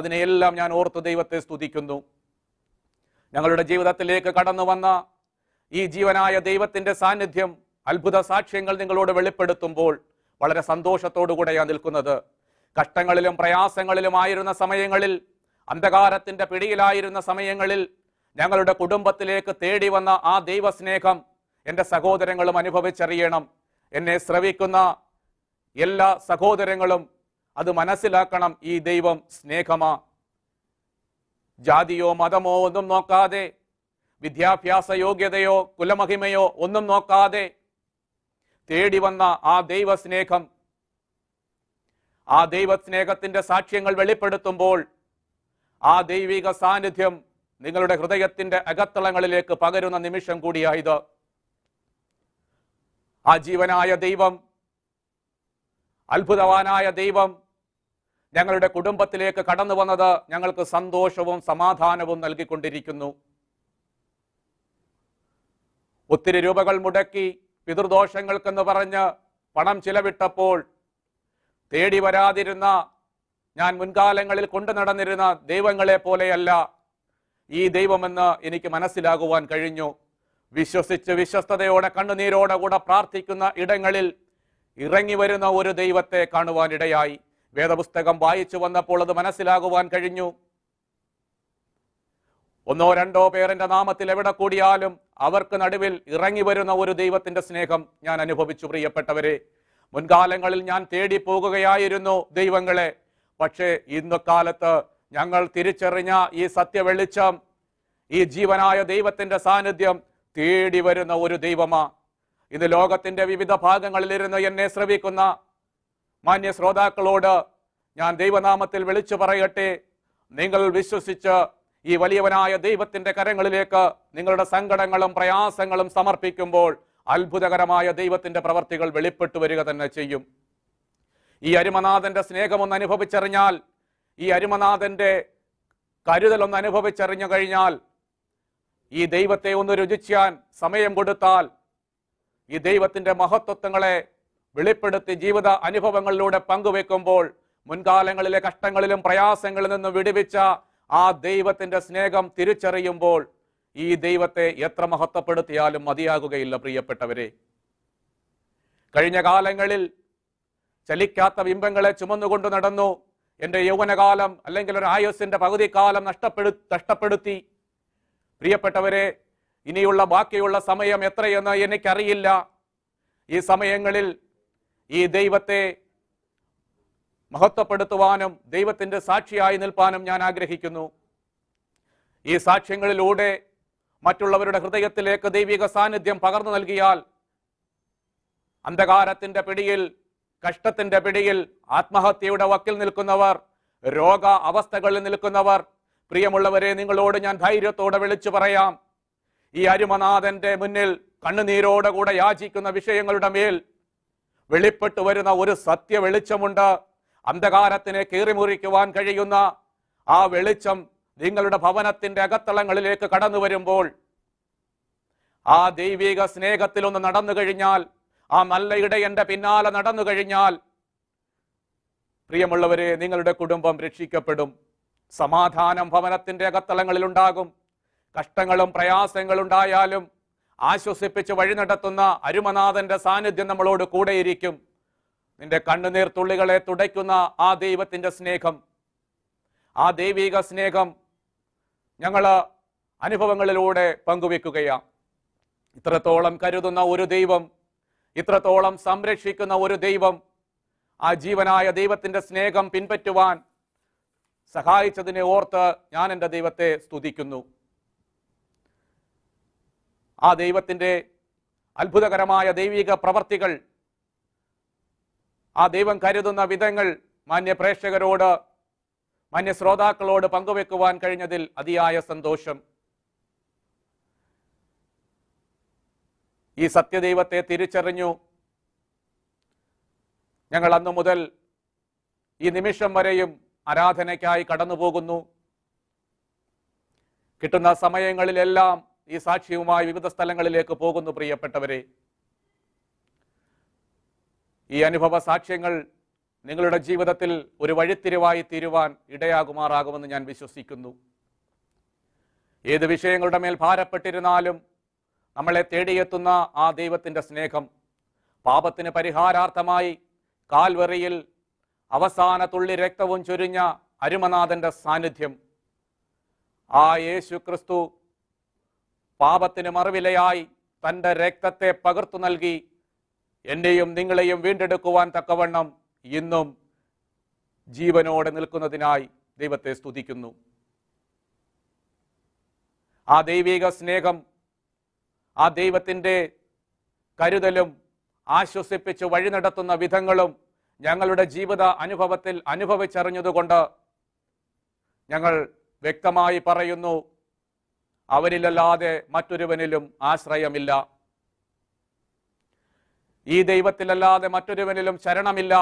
അതിനെയെല്ലാം ഞാൻ ഓർത്ത് ദൈവത്തെ സ്തുതിക്കുന്നു. ഞങ്ങളുടെ ജീവിതത്തിലേക്ക് കടന്നു വന്ന ഈ ജീവനായ ദൈവത്തിൻ്റെ സാന്നിധ്യം, അത്ഭുത സാക്ഷ്യങ്ങൾ നിങ്ങളോട് വെളിപ്പെടുത്തുമ്പോൾ വളരെ സന്തോഷത്തോടുകൂടെയാണ് നിൽക്കുന്നത്. കഷ്ടങ്ങളിലും പ്രയാസങ്ങളിലുമായിരുന്ന സമയങ്ങളിൽ, അന്ധകാരത്തിൻ്റെ പിടിയിലായിരുന്ന സമയങ്ങളിൽ ഞങ്ങളുടെ കുടുംബത്തിലേക്ക് തേടി വന്ന ആ ദൈവസ്നേഹം എൻ്റെ സഹോദരങ്ങളും അനുഭവിച്ചറിയണം. എന്നെ ശ്രവിക്കുന്ന എല്ലാ സഹോദരങ്ങളും അത് മനസ്സിലാക്കണം. ഈ ദൈവം സ്നേഹമാ. ജാതിയോ മതമോ ഒന്നും നോക്കാതെ, വിദ്യാഭ്യാസ യോഗ്യതയോ കുലമഹിമയോ ഒന്നും നോക്കാതെ തേടി വന്ന ആ ദൈവസ്നേഹം, ആ ദൈവസ്നേഹത്തിൻ്റെ സാക്ഷ്യങ്ങൾ വെളിപ്പെടുത്തുമ്പോൾ ആ ദൈവിക സാന്നിധ്യം നിങ്ങളുടെ ഹൃദയത്തിൻ്റെ അകത്തളങ്ങളിലേക്ക് പകരുന്ന നിമിഷം കൂടിയായത്. ആ ജീവനായ ദൈവം, അത്ഭുതവാനായ ദൈവം ഞങ്ങളുടെ കുടുംബത്തിലേക്ക് കടന്നു വന്നത് ഞങ്ങൾക്ക് സന്തോഷവും സമാധാനവും നൽകിക്കൊണ്ടിരിക്കുന്നു. ഒത്തിരി രൂപകൾ മുടക്കി പിതൃദോഷങ്ങൾക്കെന്ന് പറഞ്ഞ് പണം ചിലവിട്ടപ്പോൾ തേടി വരാതിരുന്ന, ഞാൻ മുൻകാലങ്ങളിൽ കൊണ്ടു നടന്നിരുന്ന ദൈവങ്ങളെ പോലെയല്ല ഈ ദൈവമെന്ന് എനിക്ക് മനസ്സിലാകുവാൻ കഴിഞ്ഞു. വിശ്വസിച്ച് വിശ്വസ്തയോടെ കണ്ണുനീരോടുകൂടെ പ്രാർത്ഥിക്കുന്ന ഇടങ്ങളിൽ ഇറങ്ങി വരുന്ന ഒരു ദൈവത്തെ കാണുവാനിടയായി. വേദപുസ്തകം വായിച്ചു വന്നപ്പോൾ അത് മനസ്സിലാകുവാൻ കഴിഞ്ഞു. ഒന്നോ രണ്ടോ പേരിന്റെ നാമത്തിൽ എവിടെ കൂടിയാലും അവർക്ക് നടുവിൽ ഇറങ്ങി വരുന്ന ഒരു ദൈവത്തിന്റെ സ്നേഹം ഞാൻ അനുഭവിച്ചു. പ്രിയപ്പെട്ടവരെ, മുൻകാലങ്ങളിൽ ഞാൻ തേടി പോകുകയായിരുന്നു ദൈവങ്ങളെ. പക്ഷേ ഇന്ന് കാലത്ത് ഞങ്ങൾ തിരിച്ചറിഞ്ഞ ഈ സത്യവെളിച്ചം, ഈ ജീവനായ ദൈവത്തിന്റെ സാന്നിധ്യം തേടി വരുന്ന ഒരു ദൈവമാ. ഇന്ന് ലോകത്തിന്റെ വിവിധ ഭാഗങ്ങളിലിരുന്ന് എന്നെ ശ്രവിക്കുന്ന മാന്യ ശ്രോതാക്കളോട് ഞാൻ ദൈവനാമത്തിൽ വിളിച്ചു പറയട്ടെ, നിങ്ങൾ വിശ്വസിച്ച് ഈ വലിയവനായ ദൈവത്തിന്റെ കരങ്ങളിലേക്ക് നിങ്ങളുടെ സങ്കടങ്ങളും പ്രയാസങ്ങളും സമർപ്പിക്കുമ്പോൾ അത്ഭുതകരമായ ദൈവത്തിന്റെ പ്രവർത്തികൾ വെളിപ്പെട്ടു വരിക തന്നെ ചെയ്യും. ഈ അരുമനാഥന്റെ സ്നേഹമൊന്ന് അനുഭവിച്ചറിഞ്ഞാൽ, ഈ അരുമനാഥന്റെ കരുതലൊന്ന് അനുഭവിച്ചറിഞ്ഞു കഴിഞ്ഞാൽ, ഈ ദൈവത്തെ ഒന്ന് രുചിച്ചാൻ സമയം കൊടുത്താൽ, ഈ ദൈവത്തിന്റെ മഹത്വത്വങ്ങളെ വെളിപ്പെടുത്തി ജീവിത അനുഭവങ്ങളിലൂടെ പങ്കുവെക്കുമ്പോൾ മുൻകാലങ്ങളിലെ കഷ്ടങ്ങളിലും പ്രയാസങ്ങളിൽ നിന്നും വിടുവിച്ച ആ ദൈവത്തിന്റെ സ്നേഹം തിരിച്ചറിയുമ്പോൾ ഈ ദൈവത്തെ എത്ര മഹത്വപ്പെടുത്തിയാലും മതിയാകുകയില്ല. പ്രിയപ്പെട്ടവരെ, കഴിഞ്ഞ കാലങ്ങളിൽ ചലിക്കാത്ത ബിംബങ്ങളെ ചുമന്നുകൊണ്ട് നടന്നു എൻ്റെ യൗവനകാലം അല്ലെങ്കിൽ ഒരു ആയുസ്സിൻ്റെ പകുതിക്കാലം നഷ്ടപ്പെടുത്തി. പ്രിയപ്പെട്ടവരെ, ഇനിയുള്ള ബാക്കിയുള്ള സമയം എത്രയെന്ന് എനിക്കറിയില്ല. ഈ സമയങ്ങളിൽ ഈ ദൈവത്തെ മഹത്വപ്പെടുത്തുവാനും ദൈവത്തിൻ്റെ സാക്ഷിയായി നിൽപ്പാനും ഞാൻ ആഗ്രഹിക്കുന്നു. ഈ സാക്ഷ്യങ്ങളിലൂടെ മറ്റുള്ളവരുടെ ഹൃദയത്തിലേക്ക് ദൈവിക സാന്നിധ്യം പകർന്നു നൽകിയാൽ അന്ധകാരത്തിൻ്റെ പിടിയിൽ, കഷ്ടത്തിൻ്റെ പിടിയിൽ, ആത്മഹത്യയുടെ വക്കിൽ നിൽക്കുന്നവർ, രോഗ അവസ്ഥകളിൽ നിൽക്കുന്നവർ, പ്രിയമുള്ളവരെ, നിങ്ങളോട് ഞാൻ ധൈര്യത്തോടെ വിളിച്ചു പറയാം, ഈ അരുമനാഥൻ്റെ മുന്നിൽ കണ്ണുനീരോടെ കൂടെ യാചിക്കുന്ന വിഷയങ്ങളുടെ മേൽ വെളിപ്പെട്ടു വരുന്ന ഒരു സത്യ വെളിച്ചമുണ്ട്. അന്ധകാരത്തിനെ കീറിമുറിക്കുവാൻ കഴിയുന്ന ആ വെളിച്ചം നിങ്ങളുടെ ഭവനത്തിന്റെ അകത്തളങ്ങളിലേക്ക് കടന്നു വരുമ്പോൾ, ആ ദൈവിക സ്നേഹത്തിലൊന്ന് നടന്നു കഴിഞ്ഞാൽ, ആ നല്ല ഇടയന്റെ പിന്നാലെ നടന്നു കഴിഞ്ഞാൽ, പ്രിയമുള്ളവരെ, നിങ്ങളുടെ കുടുംബം രക്ഷിക്കപ്പെടും. സമാധാനം ഭവനത്തിന്റെ അകത്തളങ്ങളിലുണ്ടാകും. കഷ്ടങ്ങളും പ്രയാസങ്ങളുണ്ടായാലും ആശ്വസിപ്പിച്ച് വഴി നടത്തുന്ന അരുമനാഥന്റെ സാന്നിധ്യം നമ്മളോട് കൂടെയിരിക്കും. നിന്റെ കണ്ണുനീർ തുള്ളികളെ തുടയ്ക്കുന്ന ആ ദൈവത്തിൻ്റെ സ്നേഹം, ആ ദൈവിക സ്നേഹം ഞങ്ങൾ അനുഭവങ്ങളിലൂടെ പങ്കുവെക്കുകയാണ്. ഇത്രത്തോളം കരുതുന്ന ഒരു ദൈവം, ഇത്രത്തോളം സംരക്ഷിക്കുന്ന ഒരു ദൈവം, ആ ജീവനായ ദൈവത്തിൻ്റെ സ്നേഹം പിൻപറ്റുവാൻ സഹായിച്ചതിനെ ഓർത്ത് ഞാൻ എൻ്റെ ദൈവത്തെ സ്തുതിക്കുന്നു. ആ ദൈവത്തിൻ്റെ അത്ഭുതകരമായ ദൈവിക പ്രവർത്തികൾ, ആ ദൈവം കരുതുന്ന വിധങ്ങൾ മാന്യ പ്രേക്ഷകരോട്, മാന്യ ശ്രോതാക്കളോട് പങ്കുവെക്കുവാൻ കഴിഞ്ഞതിൽ അതിയായ സന്തോഷം. ഈ സത്യദൈവത്തെ തിരിച്ചറിഞ്ഞു ഞങ്ങൾ അന്നു മുതൽ ഈ നിമിഷം വരെയും ആരാധനയ്ക്കായി കടന്നു പോകുന്നു. കിട്ടുന്ന സമയങ്ങളിലെല്ലാം ഈ സാക്ഷ്യവുമായി വിവിധ സ്ഥലങ്ങളിലേക്ക് പോകുന്നു. പ്രിയപ്പെട്ടവരെ, ഈ അനുഭവ സാക്ഷ്യങ്ങൾ നിങ്ങളുടെ ജീവിതത്തിൽ ഒരു വഴിത്തിരിവായി തീരുവാൻ ഇടയാകുമാറാകുമെന്ന് ഞാൻ വിശ്വസിക്കുന്നു. ഏത് വിഷയങ്ങളുടെ മേൽ ഭാരപ്പെട്ടിരുന്നാലും നമ്മളെ തേടിയെത്തുന്ന ആ ദൈവത്തിൻ്റെ സ്നേഹം, പാപത്തിന് പരിഹാരാർത്ഥമായി കാൽവറിയിൽ അവസാന തുള്ളി രക്തവും ചൊരിഞ്ഞ അരുമനാഥൻ്റെ സാന്നിധ്യം, ആ യേശു ക്രിസ്തു പാപത്തിന് മറുവിലയായി തൻ്റെ രക്തത്തെ പകർത്തു നൽകി എന്നെയും നിങ്ങളെയും വീണ്ടെടുക്കുവാൻ തക്കവണ്ണം ഇന്നും ജീവനോടെ നിൽക്കുന്നതിനായി ദൈവത്തെ സ്തുതിക്കുന്നു. ആ ദൈവിക സ്നേഹം, ആ ദൈവത്തിൻ്റെ കരുതലും ആശ്വസിപ്പിച്ച് വഴി നടത്തുന്ന വിധങ്ങളും ഞങ്ങളുടെ ജീവിത അനുഭവത്തിൽ അനുഭവിച്ചറിഞ്ഞതുകൊണ്ട് ഞങ്ങൾ വ്യക്തമായി പറയുന്നു, അവനിലല്ലാതെ മറ്റൊരുവനിലും ആശ്രയമില്ല, ഈ ദൈവത്തിലല്ലാതെ മറ്റൊരുവനിലും ശരണമില്ല.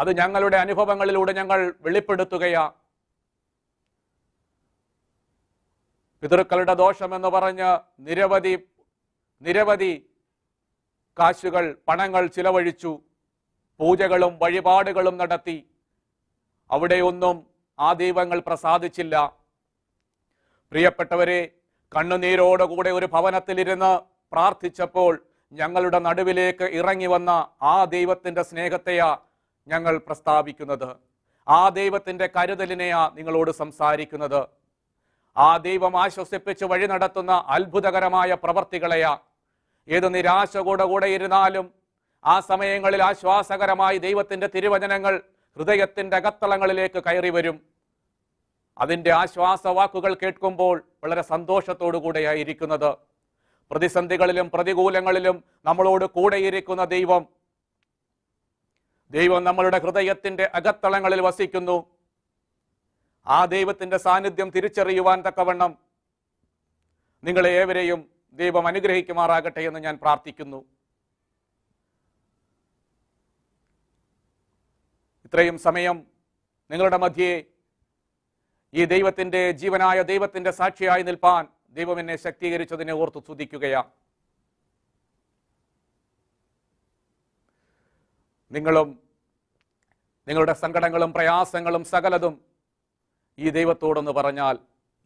അത് ഞങ്ങളുടെ അനുഭവങ്ങളിലൂടെ ഞങ്ങൾ വെളിപ്പെടുത്തുകയാണ്. പിതൃക്കളുടെ ദോഷമെന്ന് പറഞ്ഞ് നിരവധി കാശുകൾ, പണങ്ങൾ ചിലവഴിച്ചു, പൂജകളും വഴിപാടുകളും നടത്തി. അവിടെയൊന്നും ആ ദൈവങ്ങൾ പ്രസാദിച്ചില്ല. പ്രിയപ്പെട്ടവരെ, കണ്ണുനീരോടുകൂടെ ഒരു ഭവനത്തിലിരുന്ന് പ്രാർത്ഥിച്ചപ്പോൾ ഞങ്ങളുടെ നടുവിലേക്ക് ഇറങ്ങി വന്ന ആ ദൈവത്തിൻ്റെ സ്നേഹത്തെയാ ഞങ്ങൾ പ്രസ്താവിക്കുന്നത്. ആ ദൈവത്തിൻ്റെ കരുതലിനെയാ നിങ്ങളോട് സംസാരിക്കുന്നത്. ആ ദൈവം ആശ്വസിപ്പിച്ച് വഴി നടത്തുന്ന അത്ഭുതകരമായ പ്രവർത്തികളെയാ. ഏത് നിരാശകൂടെ കൂടെ ഇരുന്നാലും ആ സമയങ്ങളിൽ ആശ്വാസകരമായി ദൈവത്തിൻ്റെ തിരുവചനങ്ങൾ ഹൃദയത്തിൻ്റെ അകത്തളങ്ങളിലേക്ക് കയറി വരും. അതിൻ്റെ ആശ്വാസവാക്കുകൾ കേൾക്കുമ്പോൾ വളരെ സന്തോഷത്തോടു കൂടെയായിരിക്കുന്നത്. പ്രതിസന്ധികളിലും പ്രതികൂലങ്ങളിലും നമ്മളോട് കൂടെയിരിക്കുന്ന ദൈവം നമ്മളുടെ ഹൃദയത്തിൻ്റെ അകത്തളങ്ങളിൽ വസിക്കുന്നു. ആ ദൈവത്തിൻ്റെ സാന്നിധ്യം തിരിച്ചറിയുവാൻ തക്കവണ്ണം നിങ്ങളെ ഏവരെയും ദൈവം അനുഗ്രഹിക്കുമാറാകട്ടെ എന്ന് ഞാൻ പ്രാർത്ഥിക്കുന്നു. ഇത്രയും സമയം നിങ്ങളുടെ മധ്യേ ഈ ദൈവത്തിൻ്റെ ജീവനായ ദൈവത്തിൻ്റെ സാക്ഷിയായി നിൽപ്പാൻ ദൈവം എന്നെ ശക്തീകരിച്ചതിനെ ഓർത്ത് സ്തുതിക്കുകയാണ്. നിങ്ങളും നിങ്ങളുടെ സങ്കടങ്ങളും പ്രയാസങ്ങളും സകലതും ഈ ദൈവത്തോടൊന്ന് പറഞ്ഞാൽ,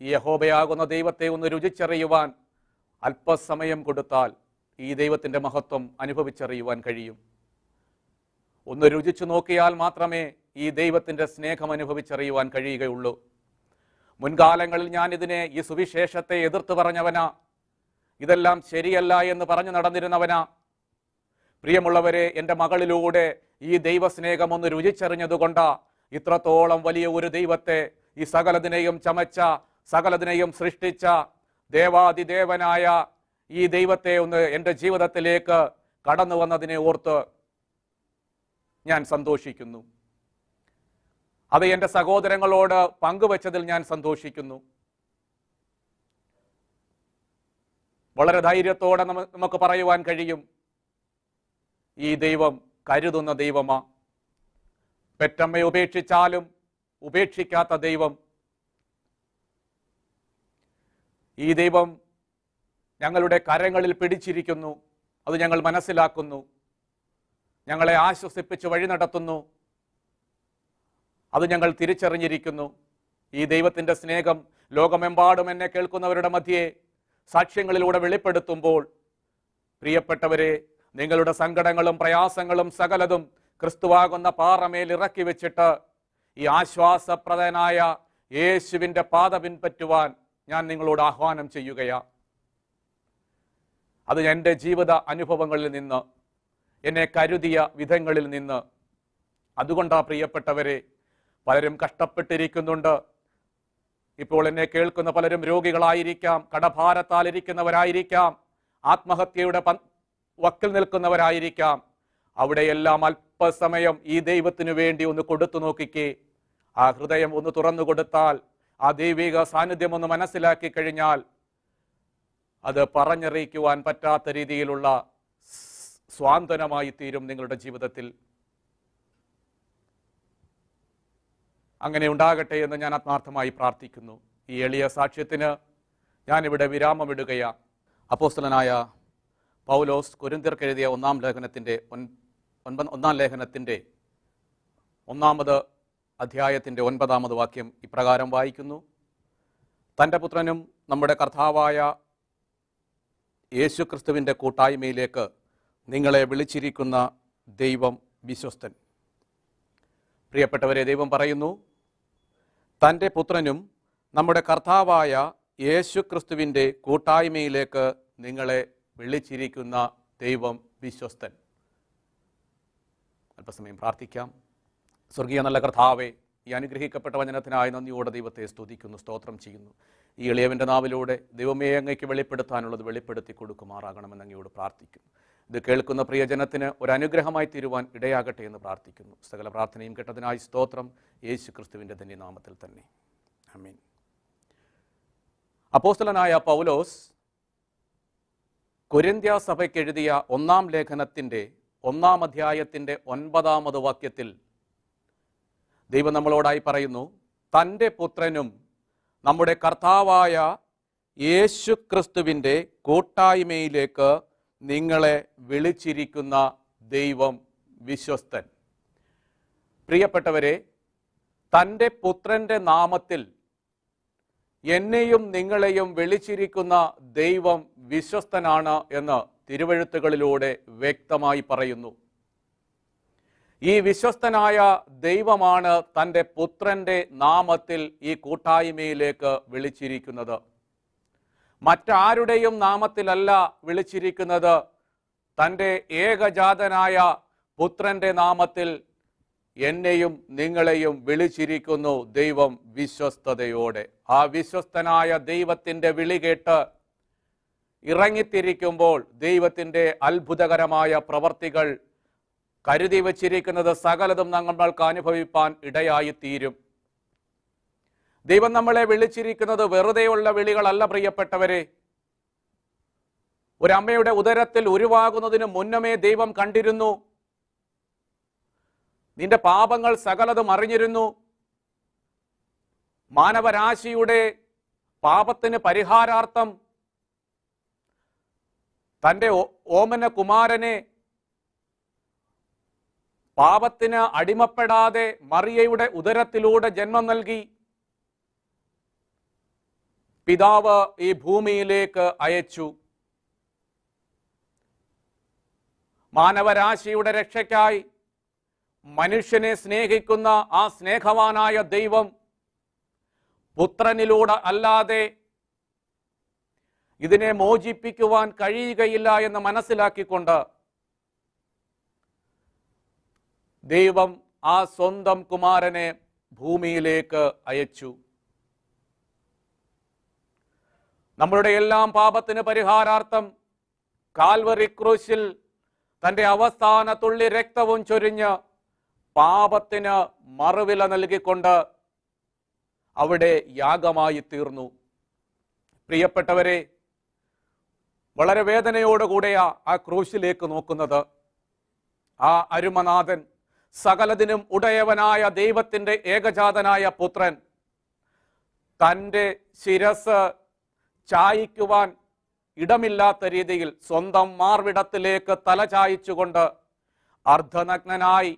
ഈ യഹോവയാകുന്ന ദൈവത്തെ ഒന്ന് രുചിച്ചറിയുവാൻ അല്പസമയം കൊടുത്താൽ ഈ ദൈവത്തിൻ്റെ മഹത്വം അനുഭവിച്ചറിയുവാൻ കഴിയും. ഒന്ന് രുചിച്ചു നോക്കിയാൽ മാത്രമേ ഈ ദൈവത്തിൻ്റെ സ്നേഹം അനുഭവിച്ചറിയുവാൻ കഴിയുകയുള്ളൂ. മുൻകാലങ്ങളിൽ ഞാനിതിനെ, ഈ സുവിശേഷത്തെ എതിർത്ത് പറഞ്ഞവനാ, ഇതെല്ലാം ശരിയല്ല എന്ന് പറഞ്ഞു നടന്നിരുന്നവനാ. പ്രിയമുള്ളവരെ, എൻ്റെ മകളിലൂടെ ഈ ദൈവസ്നേഹം ഒന്ന് രുചിച്ചറിഞ്ഞതുകൊണ്ടാ ഇത്രത്തോളം വലിയ ഒരു ദൈവത്തെ, ഈ സകലതിനെയും ചമച്ച, സകലതിനെയും സൃഷ്ടിച്ച ദേവാദിദേവനായ ഈ ദൈവത്തെ ഒന്ന് എൻ്റെ ജീവിതത്തിലേക്ക് കടന്നു വന്നതിനെ ഓർത്ത് ഞാൻ സന്തോഷിക്കുന്നു. അത് എൻ്റെ സഹോദരങ്ങളോട് പങ്കുവച്ചതിൽ ഞാൻ സന്തോഷിക്കുന്നു. വളരെ ധൈര്യത്തോടെ നമുക്ക് പറയുവാൻ കഴിയും, ഈ ദൈവം കരുതുന്ന ദൈവമാ. പെറ്റമ്മയെ ഉപേക്ഷിച്ചാലും ഉപേക്ഷിക്കാത്ത ദൈവം. ഈ ദൈവം ഞങ്ങളുടെ കരങ്ങളിൽ പിടിച്ചിരിക്കുന്നു. അത് ഞങ്ങൾ മനസ്സിലാക്കുന്നു. ഞങ്ങളെ ആശ്വസിപ്പിച്ച് വഴി നടത്തുന്നു. അത് ഞങ്ങൾ തിരിച്ചറിഞ്ഞിരിക്കുന്നു. ഈ ദൈവത്തിൻ്റെ സ്നേഹം ലോകമെമ്പാടും എന്നെ കേൾക്കുന്നവരുടെ മധ്യേ സാക്ഷ്യങ്ങളിലൂടെ വെളിപ്പെടുത്തുമ്പോൾ, പ്രിയപ്പെട്ടവരെ, നിങ്ങളുടെ സങ്കടങ്ങളും പ്രയാസങ്ങളും സകലതും ക്രിസ്തുവാകുന്ന പാറമേൽ ഇറക്കി വെച്ചിട്ട് ഈ ആശ്വാസപ്രദനായ യേശുവിൻ്റെ പാത പിൻപറ്റുവാൻ ഞാൻ നിങ്ങളോട് ആഹ്വാനം ചെയ്യുകയാണ്. അത് എൻ്റെ ജീവിത അനുഭവങ്ങളിൽ നിന്ന്, എന്നെ കരുതിയ വിധങ്ങളിൽ നിന്ന്. അതുകൊണ്ടാണ് പ്രിയപ്പെട്ടവരെ, പലരും കഷ്ടപ്പെട്ടിരിക്കുന്നുണ്ട്. ഇപ്പോൾ എന്നെ കേൾക്കുന്ന പലരും രോഗികളായിരിക്കാം, കടഭാരത്താലിരിക്കുന്നവരായിരിക്കാം, ആത്മഹത്യയുടെ വക്കിൽ നിൽക്കുന്നവരായിരിക്കാം. അവിടെയെല്ലാം അല്പസമയം ഈ ദൈവത്തിനു വേണ്ടി ഒന്ന് കൊടുത്തു നോക്കിക്കേ. ആ ഹൃദയം ഒന്ന് തുറന്നു കൊടുത്താൽ, ആ ദൈവിക സാന്നിധ്യം ഒന്ന് മനസ്സിലാക്കി കഴിഞ്ഞാൽ, അത് പറഞ്ഞറിയിക്കുവാൻ പറ്റാത്ത രീതിയിലുള്ള സ്വാന്തനമായി തീരും നിങ്ങളുടെ ജീവിതത്തിൽ. അങ്ങനെ ഉണ്ടാകട്ടെ എന്ന് ഞാൻ ആത്മാർത്ഥമായി പ്രാർത്ഥിക്കുന്നു. ഈ എളിയ സാക്ഷ്യത്തിന് ഞാനിവിടെ വിരാമമിടുകയാണ്. അപ്പോസ്തലനായ പൗലോസ് കൊരിന്ത്യർക്കെഴുതിയ ഒന്നാം ലേഖനത്തിൻ്റെ 1-ാം അധ്യായത്തിൻ്റെ 9-ാമത് വാക്യം ഇപ്രകാരം വായിക്കുന്നു: തൻ്റെ പുത്രനും നമ്മുടെ കർത്താവായ യേശുക്രിസ്തുവിൻ്റെ കൂട്ടായ്മയിലേക്ക് നിങ്ങളെ വിളിച്ചിരിക്കുന്ന ദൈവം വിശ്വസ്തൻ. പ്രിയപ്പെട്ടവരെ, ദൈവം പറയുന്നു, തൻ്റെ പുത്രനും നമ്മുടെ കർത്താവായ യേശുക്രിസ്തുവിൻ്റെ കൂട്ടായ്മയിലേക്ക് നിങ്ങളെ വിളിച്ചിരിക്കുന്ന ദൈവം വിശ്വസ്തൻ. അല്പസമയം പ്രാർത്ഥിക്കാം. സ്വർഗീയ നല്ല കർത്താവേ, ഈ അനുഗ്രഹിക്കപ്പെട്ട വചനത്തിനായി നന്ദിയോടെ ദൈവത്തെ സ്തുതിക്കുന്നു, സ്തോത്രം ചെയ്യുന്നു. ഈ ഇളയവൻ്റെ നാവിലൂടെ ദൈവമേ, അങ്ങയ്ക്ക് വെളിപ്പെടുത്താനുള്ളത് വെളിപ്പെടുത്തി കൊടുക്കുമാറാകണമെന്ന് അങ്ങയോട് പ്രാർത്ഥിക്കുന്നു. ഇത് കേൾക്കുന്ന പ്രിയജനത്തിന് ഒരു അനുഗ്രഹമായി തീരുവാൻ ഇടയാകട്ടെ എന്ന് പ്രാർത്ഥിക്കുന്നു. സകല പ്രാർത്ഥനയും കേട്ടതിനായി സ്തോത്രം, യേശു ക്രിസ്തുവിൻ്റെ ധന്യനാമത്തിൽ തന്നെ. ആമേൻ. അപ്പോസ്തലനായ പൗലോസ് കൊരിന്ത്യ സഭയ്ക്കെഴുതിയ 1-ാം ലേഖനത്തിൻ്റെ 1-ാം അധ്യായത്തിൻ്റെ 9-ാമത് വാക്യത്തിൽ ദൈവം നമ്മളോടായി പറയുന്നു: തൻ്റെ പുത്രനും നമ്മുടെ കർത്താവായ യേശുക്രിസ്തുവിൻ്റെ കൂട്ടായ്മയിലേക്ക് നിങ്ങളെ വിളിച്ചിരിക്കുന്ന ദൈവം വിശ്വസ്തൻ. പ്രിയപ്പെട്ടവരെ, തൻ്റെ പുത്രൻ്റെ നാമത്തിൽ എന്നെയും നിങ്ങളെയും വിളിച്ചിരിക്കുന്ന ദൈവം വിശ്വസ്തനാണ് എന്ന് തിരുവെഴുത്തുകളിലൂടെ വ്യക്തമായി പറയുന്നു. ഈ വിശ്വസ്തനായ ദൈവമാണ് തൻ്റെ പുത്രൻ്റെ നാമത്തിൽ ഈ കൂട്ടായ്മയിലേക്ക് വിളിച്ചിരിക്കുന്നത്. മറ്റാരുടെയും നാമത്തിലല്ല വിളിച്ചിരിക്കുന്നത്, തൻ്റെ ഏകജാതനായ പുത്രൻ്റെ നാമത്തിൽ എന്നെയും നിങ്ങളെയും വിളിച്ചിരിക്കുന്നു ദൈവം വിശ്വസ്തതയോടെ. ആ വിശ്വസ്തനായ ദൈവത്തിൻ്റെ വിളി കേട്ട് ഇറങ്ങിത്തിരിക്കുമ്പോൾ ദൈവത്തിൻ്റെ അത്ഭുതകരമായ പ്രവർത്തികൾ കരുതി വച്ചിരിക്കുന്നത് സകലതും നമ്മൾക്ക് അനുഭവിപ്പാൻ ഇടയായിത്തീരും. ദൈവം നമ്മളെ വിളിച്ചിരിക്കുന്നത് വെറുതെയുള്ള വിളികളല്ല പ്രിയപ്പെട്ടവരെ. ഒരമ്മയുടെ ഉദരത്തിൽ ഉരുവാകുന്നതിന് മുന്നമേ ദൈവം കണ്ടിരുന്നു, നിന്റെ പാപങ്ങൾ സകലതും അറിഞ്ഞിരുന്നു. മാനവരാശിയുടെ പാപത്തിന് പരിഹാരാർത്ഥം തൻ്റെ ഓമന കുമാരനെ പാപത്തിന് അടിമപ്പെടാതെ മറിയയുടെ ഉദരത്തിലൂടെ ജന്മം നൽകി പിതാവ് ഈ ഭൂമിയിലേക്ക് അയച്ചു. മാനവരാശിയുടെ രക്ഷയ്ക്കായി മനുഷ്യനെ സ്നേഹിക്കുന്ന ആ സ്നേഹവാനായ ദൈവം പുത്രനിലൂടെ അല്ലാതെ ഇതിനെ മോചിപ്പിക്കുവാൻ കഴിയുകയില്ല എന്ന് മനസ്സിലാക്കിക്കൊണ്ട് ദൈവം ആ സ്വന്തം കുമാരനെ ഭൂമിയിലേക്ക് അയച്ചു. നമ്മളുടെ എല്ലാം പാപത്തിന് പരിഹാരാർത്ഥം കാൽവറി ക്രൂശിൽ തൻ്റെ അവസാന തുള്ളി രക്തവും ചൊരിഞ്ഞ് പാപത്തിന് മറുവില നൽകിക്കൊണ്ട് അവിടെ യാഗമായി തീർന്നു. പ്രിയപ്പെട്ടവരെ, വളരെ വേദനയോടുകൂടെയാ ആ ക്രൂശിലേക്ക് നോക്കുന്നത്. ആ അരുമനാഥൻ, സകലതിനും ഉടയവനായ ദൈവത്തിൻ്റെ ഏകജാതനായ പുത്രൻ തൻ്റെ ശിരസ് ചായിക്കുവാൻ ഇടമില്ലാത്ത രീതിയിൽ സ്വന്തം മാർവിടത്തിലേക്ക് തല ചായിച്ചുകൊണ്ട് അർദ്ധനഗ്നനായി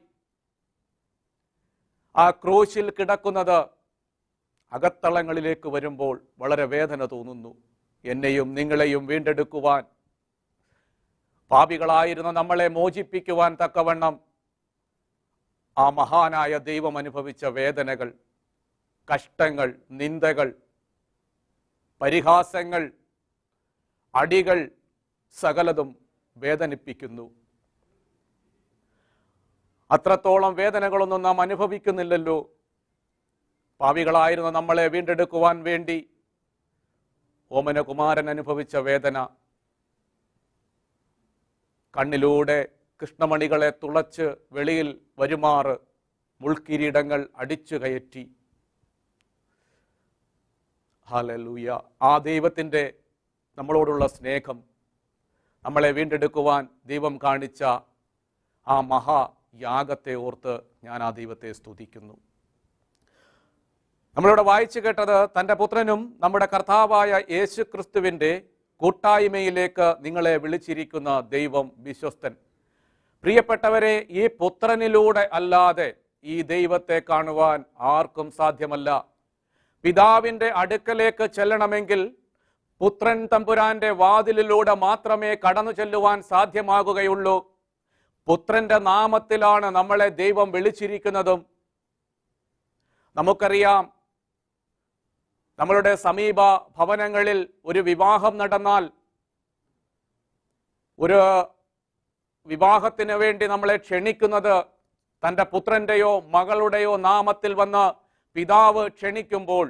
ആ ക്രൂശിൽ കിടക്കുന്നത് അകത്തളങ്ങളിലേക്ക് വരുമ്പോൾ വളരെ വേദന തോന്നുന്നു. എന്നെയും നിങ്ങളെയും വീണ്ടെടുക്കുവാൻ, പാപികളായിരുന്ന നമ്മളെ മോചിപ്പിക്കുവാൻ തക്കവണ്ണം ആ മഹാനായ ദൈവം അനുഭവിച്ച വേദനകൾ, കഷ്ടങ്ങൾ, നിന്ദകൾ, പരിഹാസങ്ങൾ, അടികൾ സകലതും വേദനിപ്പിക്കുന്നു. അത്രത്തോളം വേദനകളൊന്നും നാം അനുഭവിക്കുന്നില്ലല്ലോ. പാപികളായിരുന്ന നമ്മളെ വീണ്ടെടുക്കുവാൻ വേണ്ടി ഓമനകുമാരൻ അനുഭവിച്ച വേദന, കണ്ണിലൂടെ കൃഷ്ണമണികളെ തുളച്ച് വെളിയിൽ വരുമാറ് മുൾക്കിരീടങ്ങൾ അടിച്ചു കയറ്റി. ഹല്ലേലൂയ! ആ ദൈവത്തിൻ്റെ നമ്മളോടുള്ള സ്നേഹം, നമ്മളെ വീണ്ടെടുക്കുവാൻ ദൈവം കാണിച്ച ആ മഹായാഗത്തെ ഓർത്ത് ഞാൻ ആ ദൈവത്തെ സ്തുതിക്കുന്നു. നമ്മളിവിടെ വായിച്ചു കേട്ടത്, തൻ്റെ പുത്രനും നമ്മുടെ കർത്താവായ യേശു ക്രിസ്തുവിൻ്റെ കൂട്ടായ്മയിലേക്ക് നിങ്ങളെ വിളിച്ചിരിക്കുന്ന ദൈവം വിശ്വസ്തൻ. പ്രിയപ്പെട്ടവരെ, ഈ പുത്രനിലൂടെ അല്ലാതെ ഈ ദൈവത്തെ കാണുവാൻ ആർക്കും സാധ്യമല്ല. പിതാവിൻ്റെ അടുക്കലേക്ക് ചെല്ലണമെങ്കിൽ പുത്രൻ തമ്പുരാൻ്റെ വാതിലിലൂടെ മാത്രമേ കടന്നു ചെല്ലുവാൻ സാധ്യമാകുകയുള്ളൂ. പുത്രൻ്റെ നാമത്തിലാണ് നമ്മളെ ദൈവം വിളിച്ചിരിക്കുന്നതും. നമുക്കറിയാം, നമ്മളുടെ സമീപ ഭവനങ്ങളിൽ ഒരു വിവാഹം നടന്നാൽ, ഒരു വിവാഹത്തിന് വേണ്ടി നമ്മളെ ക്ഷണിക്കുന്നത് തൻ്റെ പുത്രൻ്റെയോ മകളുടെയോ നാമത്തിൽ വന്ന് പിതാവ് ക്ഷണിക്കുമ്പോൾ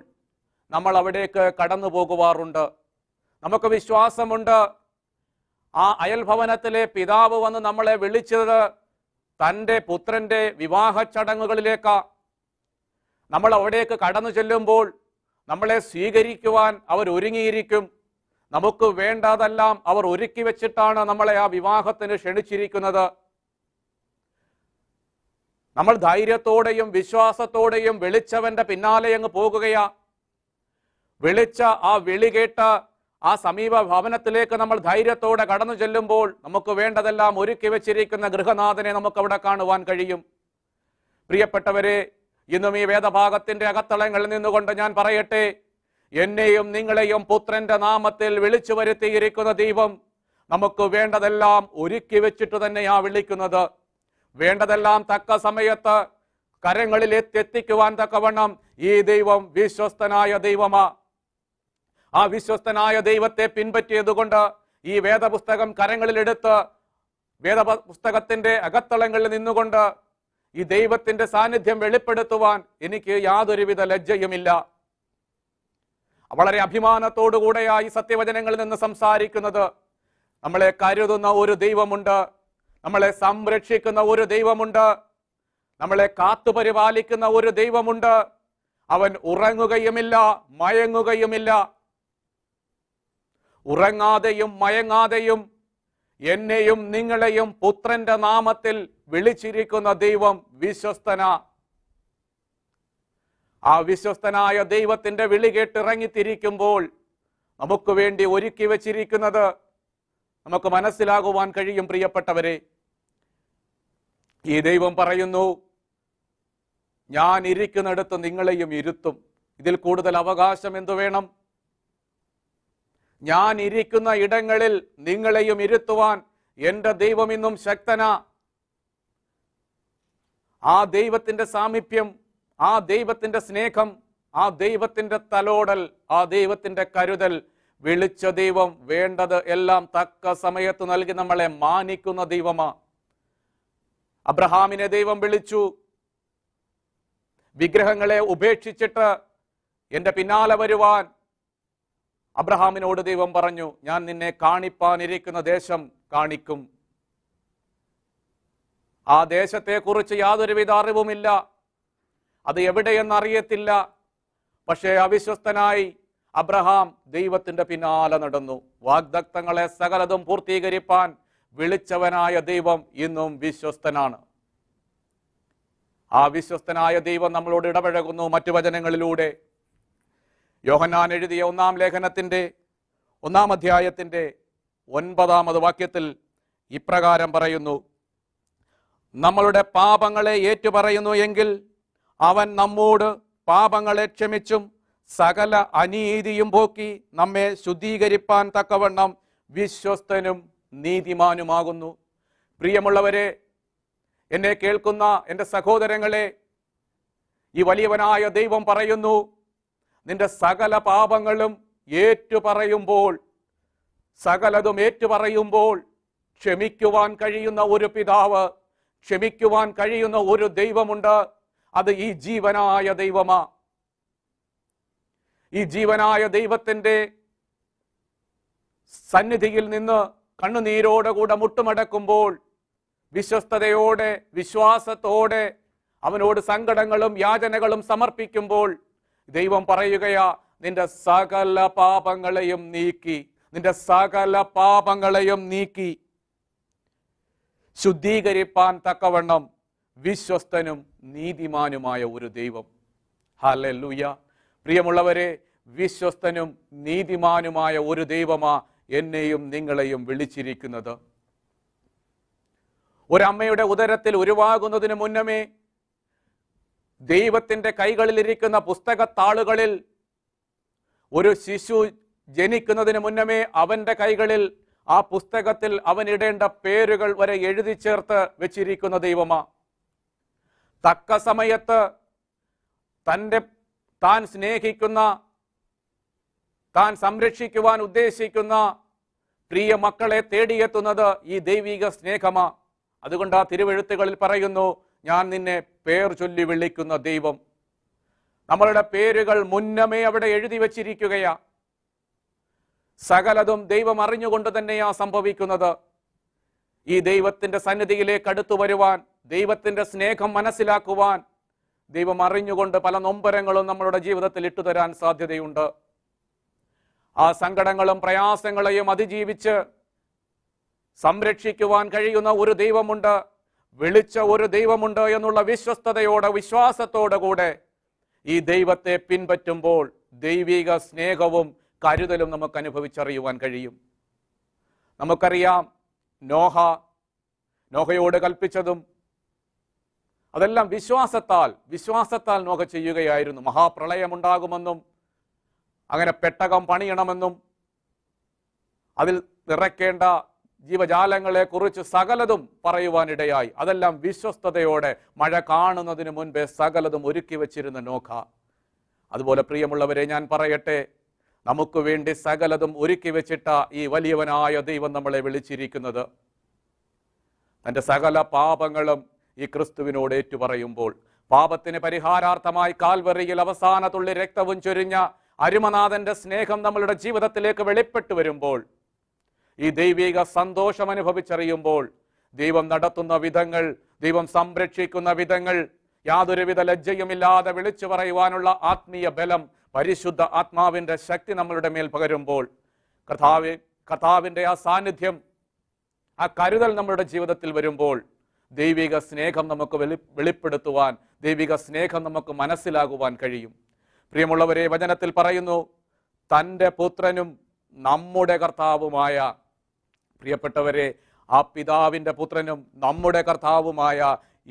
നമ്മൾ അവിടേക്ക് കടന്നു പോകുവാറുണ്ട്. നമുക്ക് വിശ്വാസമുണ്ട്, ആ അയൽഭവനത്തിലെ പിതാവ് വന്ന് നമ്മളെ വിളിച്ചത് തൻ്റെ പുത്രൻ്റെ വിവാഹ ചടങ്ങുകളിലേക്കാണ്. നമ്മൾ അവിടേക്ക് കടന്നു ചെല്ലുമ്പോൾ നമ്മളെ സ്വീകരിക്കുവാൻ അവർ ഒരുങ്ങിയിരിക്കും. നമുക്ക് വേണ്ടതെല്ലാം അവർ ഒരുക്കി വെച്ചിട്ടാണ് നമ്മളെ ആ വിവാഹത്തിന് ക്ഷണിച്ചിരിക്കുന്നത്. നമ്മൾ ധൈര്യത്തോടെയും വിശ്വാസത്തോടെയും വിളിച്ചവൻ്റെ പിന്നാലെ അങ്ങ് പോകുകയാ. വിളിച്ച ആ വിളി കേട്ട ആ സമീപ ഭവനത്തിലേക്ക് നമ്മൾ ധൈര്യത്തോടെ കടന്നു ചെല്ലുമ്പോൾ നമുക്ക് വേണ്ടതെല്ലാം ഒരുക്കി വെച്ചിരിക്കുന്ന ഗൃഹനാഥനെ നമുക്ക് അവിടെ കാണുവാൻ കഴിയും. പ്രിയപ്പെട്ടവരെ, ഇന്നും ഈ വേദഭാഗത്തിൻ്റെ അകത്തളങ്ങളിൽ നിന്നുകൊണ്ട് ഞാൻ പറയട്ടെ, എന്നെയും നിങ്ങളെയും പുത്രന്റെ നാമത്തിൽ വിളിച്ചു വരുത്തിയിരിക്കുന്ന ദൈവം നമുക്ക് വേണ്ടതെല്ലാം ഒരുക്കി വെച്ചിട്ട് തന്നെയാ വിളിക്കുന്നത്. വേണ്ടതെല്ലാം തക്ക സമയത്ത് കരങ്ങളിൽ എത്തിക്കുവാൻ തക്കവണ്ണം ഈ ദൈവം വിശ്വസ്തനായ ദൈവമാ. ആ വിശ്വസ്തനായ ദൈവത്തെ പിൻപറ്റിയതുകൊണ്ട് ഈ വേദപുസ്തകം കരങ്ങളിലെടുത്ത് വേദപുസ്തകത്തിന്റെ അകത്തളങ്ങളിൽ നിന്നുകൊണ്ട് ഈ ദൈവത്തിന്റെ സാന്നിധ്യം വെളിപ്പെടുത്തുവാൻ എനിക്ക് യാതൊരുവിധ ലജ്ജയുമില്ല. വളരെ അഭിമാനത്തോടുകൂടെയായി സത്യവചനങ്ങളിൽ നിന്ന് സംസാരിക്കുന്നത്. നമ്മളെ കരുതുന്ന ഒരു ദൈവമുണ്ട്, നമ്മളെ സംരക്ഷിക്കുന്ന ഒരു ദൈവമുണ്ട്, നമ്മളെ കാത്തുപരിപാലിക്കുന്ന ഒരു ദൈവമുണ്ട്. അവൻ ഉറങ്ങുകയുമില്ല, മയങ്ങുകയുമില്ല. ഉറങ്ങാതെയും മയങ്ങാതെയും എന്നെയും നിങ്ങളെയും പുത്രന്റെ നാമത്തിൽ വിളിച്ചിരിക്കുന്ന ദൈവം വിശ്വസ്തനാ. ആ വിശ്വസ്തനായ ദൈവത്തിന്റെ വിളി കേട്ടിറങ്ങിത്തിരിക്കുമ്പോൾ നമുക്ക് വേണ്ടി ഒരുക്കി വച്ചിരിക്കുന്നത് നമുക്ക് മനസ്സിലാകുവാൻ കഴിയും. പ്രിയപ്പെട്ടവരെ, ഈ ദൈവം പറയുന്നു, ഞാൻ ഇരിക്കുന്നിടത്ത് നിങ്ങളെയും ഇരുത്തും. ഇതിൽ കൂടുതൽ അവകാശം എന്തു വേണം? ഞാൻ ഇരിക്കുന്ന ഇടങ്ങളിൽ നിങ്ങളെയും ഇരുത്തുവാൻ എൻ്റെ ദൈവം ഇന്നും ശക്തനാ. ആ ദൈവത്തിന്റെ സാമീപ്യം, ആ ദൈവത്തിന്റെ സ്നേഹം, ആ ദൈവത്തിന്റെ തലോടൽ, ആ ദൈവത്തിന്റെ കരുതൽ, വിളിച്ച ദൈവം വേണ്ടത് എല്ലാം തക്ക സമയത്ത് നൽകി നമ്മളെ മാനിക്കുന്ന ദൈവമാ. അബ്രഹാമിനെ ദൈവം വിളിച്ചു, വിഗ്രഹങ്ങളെ ഉപേക്ഷിച്ചിട്ട് എൻ്റെ പിന്നാലെ വരുവാൻ അബ്രഹാമിനോട് ദൈവം പറഞ്ഞു, ഞാൻ നിന്നെ കാണിപ്പാനിരിക്കുന്ന ദേശം കാണിക്കും. ആ ദേശത്തെക്കുറിച്ച് യാതൊരുവിധ അറിവുമില്ല, അത് എവിടെയെന്നറിയത്തില്ല. പക്ഷേ അവിശ്വസ്തനായി അബ്രഹാം ദൈവത്തിന്റെ പിന്നാലെ നടന്നു. വാഗ്ദത്തങ്ങളെ സകലതും പൂർത്തീകരിപ്പാൻ വിളിച്ചവനായ ദൈവം ഇന്നും വിശ്വസ്തനാണ്. ആ വിശ്വസ്തനായ ദൈവം നമ്മളോട് ഇടപഴകുന്നു മറ്റു വചനങ്ങളിലൂടെ. യോഹന്നാൻ എഴുതിയ ഒന്നാം ലേഖനത്തിന്റെ 1-ാം അധ്യായത്തിന്റെ 9-ാമത് വാക്യത്തിൽ ഇപ്രകാരം പറയുന്നു, നമ്മളുടെ പാപങ്ങളെ ഏറ്റുപറയുന്നു എങ്കിൽ അവൻ നമ്മോട് പാപങ്ങളെ ക്ഷമിച്ചും സകല അനീതിയും പോക്കി നമ്മെ ശുദ്ധീകരിപ്പാൻ തക്കവണ്ണം വിശ്വസ്തനും നീതിമാനുമാകുന്നു. പ്രിയമുള്ളവരെ, എന്നെ കേൾക്കുന്ന എൻ്റെ സഹോദരങ്ങളെ, ഈ വലിയവനായ ദൈവം പറയുന്നു, നിന്റെ സകല പാപങ്ങളും ഏറ്റുപറയുമ്പോൾ, സകലതും ഏറ്റുപറയുമ്പോൾ ക്ഷമിക്കുവാൻ കഴിയുന്ന ഒരു പിതാവ്, ക്ഷമിക്കുവാൻ കഴിയുന്ന ഒരു ദൈവമുണ്ട്. അത് ഈ ജീവനായ ദൈവമാ. ഈ ജീവനായ ദൈവത്തിന്റെ സന്നിധിയിൽ നിന്ന് കണ്ണുനീരോടുകൂടെ മുട്ടുമടക്കുമ്പോൾ വിശ്വസ്തയോടെ, വിശ്വാസത്തോടെ അവനോട് സങ്കടങ്ങളും യാചനകളും സമർപ്പിക്കുമ്പോൾ ദൈവം പറയുകയാ, നിന്റെ സകല പാപങ്ങളെയും നീക്കി, നിന്റെ സകല പാപങ്ങളെയും നീക്കി ശുദ്ധീകരിപ്പാൻ തക്കവണ്ണം വിശ്വസ്തനും നീതിമാനുമായ ഒരു ദൈവം. ഹല്ലേലൂയ. പ്രിയമുള്ളവരെ, വിശ്വസ്തനും നീതിമാനുമായ ഒരു ദൈവമാ എന്നെയും നിങ്ങളെയും വിളിച്ചിരിക്കുന്നത്. ഒരമ്മയുടെ ഉദരത്തിൽ ഉരുവാകുന്നതിന് മുന്നമേ ദൈവത്തിന്റെ കൈകളിലിരിക്കുന്ന പുസ്തകത്താളുകളിൽ ഒരു ശിശു ജനിക്കുന്നതിന് മുന്നമേ അവന്റെ കൈകളിൽ ആ പുസ്തകത്തിൽ അവനിടേണ്ട പേരുകൾ വരെ എഴുതി ചേർത്ത് വെച്ചിരിക്കുന്ന ദൈവമാ. തക്ക സമയത്ത് താൻ സ്നേഹിക്കുന്ന, താൻ സംരക്ഷിക്കുവാൻ ഉദ്ദേശിക്കുന്ന പ്രിയ മക്കളെ തേടിയെത്തുന്നത് ഈ ദൈവിക സ്നേഹമാ. അതുകൊണ്ട് ആ തിരുവെഴുത്തുകളിൽ പറയുന്നു, ഞാൻ നിന്നെ പേർ ചൊല്ലി വിളിക്കുന്ന ദൈവം. നമ്മളുടെ പേരുകൾ മുന്നമേ അവിടെ എഴുതി വച്ചിരിക്കുകയാ. സകലതും ദൈവം അറിഞ്ഞുകൊണ്ട് തന്നെയാ സംഭവിക്കുന്നത്. ഈ ദൈവത്തിന്റെ സന്നിധിയിലേക്ക് അടുത്തു വരുവാൻ, ദൈവത്തിന്റെ സ്നേഹം മനസ്സിലാക്കുവാൻ ദൈവം അറിഞ്ഞുകൊണ്ട് പല നൊമ്പരങ്ങളും നമ്മളുടെ ജീവിതത്തിൽ ഇട്ടുതരാൻ സാധ്യതയുണ്ട്. ആ സങ്കടങ്ങളും പ്രയാസങ്ങളെയും അതിജീവിച്ച് സംരക്ഷിക്കുവാൻ കഴിയുന്ന ഒരു ദൈവമുണ്ട്, വിളിച്ച ഒരു ദൈവമുണ്ട് എന്നുള്ള വിശ്വസ്തയോടെ, വിശ്വാസത്തോടു കൂടെ ഈ ദൈവത്തെ പിൻപറ്റുമ്പോൾ ദൈവിക സ്നേഹവും കരുതലും നമുക്ക് അനുഭവിച്ചറിയുവാൻ കഴിയും. നമുക്കറിയാം, നോഹയോട് കൽപ്പിച്ചതും അതെല്ലാം വിശ്വാസത്താൽ നോഹ ചെയ്യുകയായിരുന്നു. മഹാപ്രളയമുണ്ടാകുമെന്നും അങ്ങനെ പെട്ടകം പണിയണമെന്നും അതിൽ നിറയ്ക്കേണ്ട ജീവജാലങ്ങളെ കുറിച്ച് സകലതും പറയുവാനിടയായി. അതെല്ലാം വിശ്വസ്തയോടെ മഴ കാണുന്നതിന് മുൻപേ സകലതും ഒരുക്കി വച്ചിരുന്ന നോഹ. അതുപോലെ പ്രിയമുള്ളവരെ, ഞാൻ പറയട്ടെ, നമുക്ക് വേണ്ടി സകലതും ഒരുക്കി വെച്ചിട്ട ഈ വലിയവനായ ദൈവം നമ്മളെ വിളിച്ചിരിക്കുന്നത്. തൻ്റെ സകല പാപങ്ങളും ഈ ക്രിസ്തുവിനോട് ഏറ്റുപറയുമ്പോൾ, പാപത്തിന് പരിഹാരാർത്ഥമായി കാൽവറിയിൽ അവസാനത്തുള്ളി രക്തവും ചൊരിഞ്ഞ അരുമനാഥന്റെ സ്നേഹം നമ്മളുടെ ജീവിതത്തിലേക്ക് വെളിപ്പെട്ടു വരുമ്പോൾ, ഈ ദൈവിക സന്തോഷം അനുഭവിച്ചറിയുമ്പോൾ, ദൈവം നടത്തുന്ന വിധങ്ങൾ, ദൈവം സംരക്ഷിക്കുന്ന വിധങ്ങൾ, യാതൊരുവിധ ലജ്ജയുമില്ലാതെ വിളിച്ചു പറയുവാനുള്ള ആത്മീയ ബലം പരിശുദ്ധ ആത്മാവിൻ്റെ ശക്തി നമ്മളുടെ മേൽ പകരുമ്പോൾ, കർത്താവിൻ്റെ ആ സാന്നിധ്യം, ആ കരുതൽ നമ്മളുടെ ജീവിതത്തിൽ വരുമ്പോൾ, ദൈവിക സ്നേഹം നമുക്ക് വെളിപ്പെടുത്തുവാൻ, ദൈവിക സ്നേഹം നമുക്ക് മനസ്സിലാകുവാൻ കഴിയും. പ്രിയമുള്ളവരെ, വചനത്തിൽ പറയുന്നു, തൻ്റെ പുത്രനും നമ്മുടെ കർത്താവുമായ, പ്രിയപ്പെട്ടവരെ, ആ പിതാവിൻ്റെ പുത്രനും നമ്മുടെ കർത്താവുമായ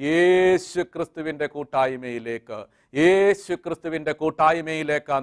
യേശു ക്രിസ്തുവിൻ്റെ കൂട്ടായ്മയിലേക്ക്,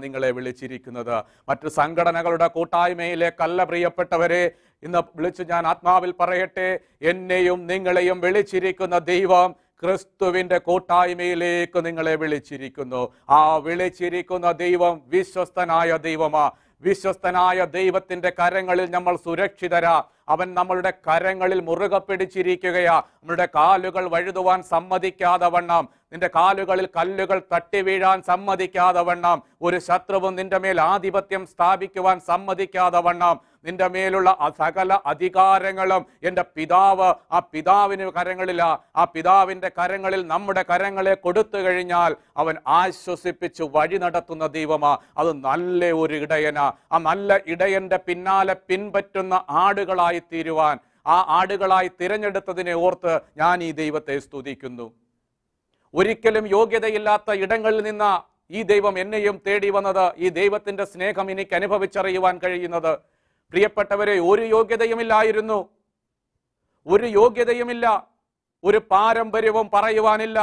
നിങ്ങളെ വിളിച്ചിരിക്കുന്നത്. മറ്റു സംഘടനകളുടെ കൂട്ടായ്മയിലേക്കല്ല പ്രിയപ്പെട്ടവരെ ഇന്ന് വിളിച്ചു ഞാൻ ആത്മാവിൽ പറയട്ടെ, എന്നെയും നിങ്ങളെയും വിളിച്ചിരിക്കുന്ന ദൈവം ക്രിസ്തുവിൻ്റെ കൂട്ടായ്മയിലേക്ക് നിങ്ങളെ വിളിച്ചിരിക്കുന്നു. ആ വിളിച്ചിരിക്കുന്ന ദൈവം വിശ്വസ്തനായ ദൈവമാ. വിശ്വസ്തനായ ദൈവത്തിൻ്റെ കരങ്ങളിൽ നമ്മൾ സുരക്ഷിതരാ. അവൻ നമ്മളുടെ കരങ്ങളിൽ മുറുകെ പിടിച്ചിരിക്കുകയാ. നമ്മുടെ കാലുകൾ വഴുതുവാൻ സമ്മതിക്കാതെ വണ്ണം, നിന്റെ കാലുകളിൽ കല്ലുകൾ തട്ടി വീഴാൻ സമ്മതിക്കാതെ വണ്ണം, ഒരു ശത്രുവും നിന്റെ മേൽ ആധിപത്യം സ്ഥാപിക്കുവാൻ സമ്മതിക്കാതെ വണ്ണം, നിന്റെ മേലുള്ള സകല അധികാരങ്ങളും എൻ്റെ പിതാവ്, ആ പിതാവിന് കരങ്ങളിലാ. ആ പിതാവിൻ്റെ കരങ്ങളിൽ നമ്മുടെ കരങ്ങളെ കൊടുത്തു കഴിഞ്ഞാൽ അവൻ ആശ്വസിപ്പിച്ച് വഴി നടത്തുന്ന ദൈവമാ. അത് നല്ല ഒരു ഇടയനാ. ആ നല്ല ഇടയൻ്റെ പിന്നാലെ പിൻപറ്റുന്ന ആടുകളായി തീരുവാൻ, ആ ആടുകളായി തിരഞ്ഞെടുത്തതിനെ ഓർത്ത് ഞാൻ ഈ ദൈവത്തെ സ്തുതിക്കുന്നു. ഒരിക്കലും യോഗ്യതയില്ലാത്ത ഇടങ്ങളിൽ നിന്ന് ഈ ദൈവം എന്നെയും തേടി വന്നത്, ഈ ദൈവത്തിൻ്റെ സ്നേഹം എനിക്ക് അനുഭവിച്ചറിയുവാൻ കഴിയുന്നത്. പ്രിയപ്പെട്ടവരെ, ഒരു യോഗ്യതയുമില്ലായിരുന്നു, ഒരു യോഗ്യതയുമില്ല, ഒരു പാരമ്പര്യവും പറയുവാനില്ല,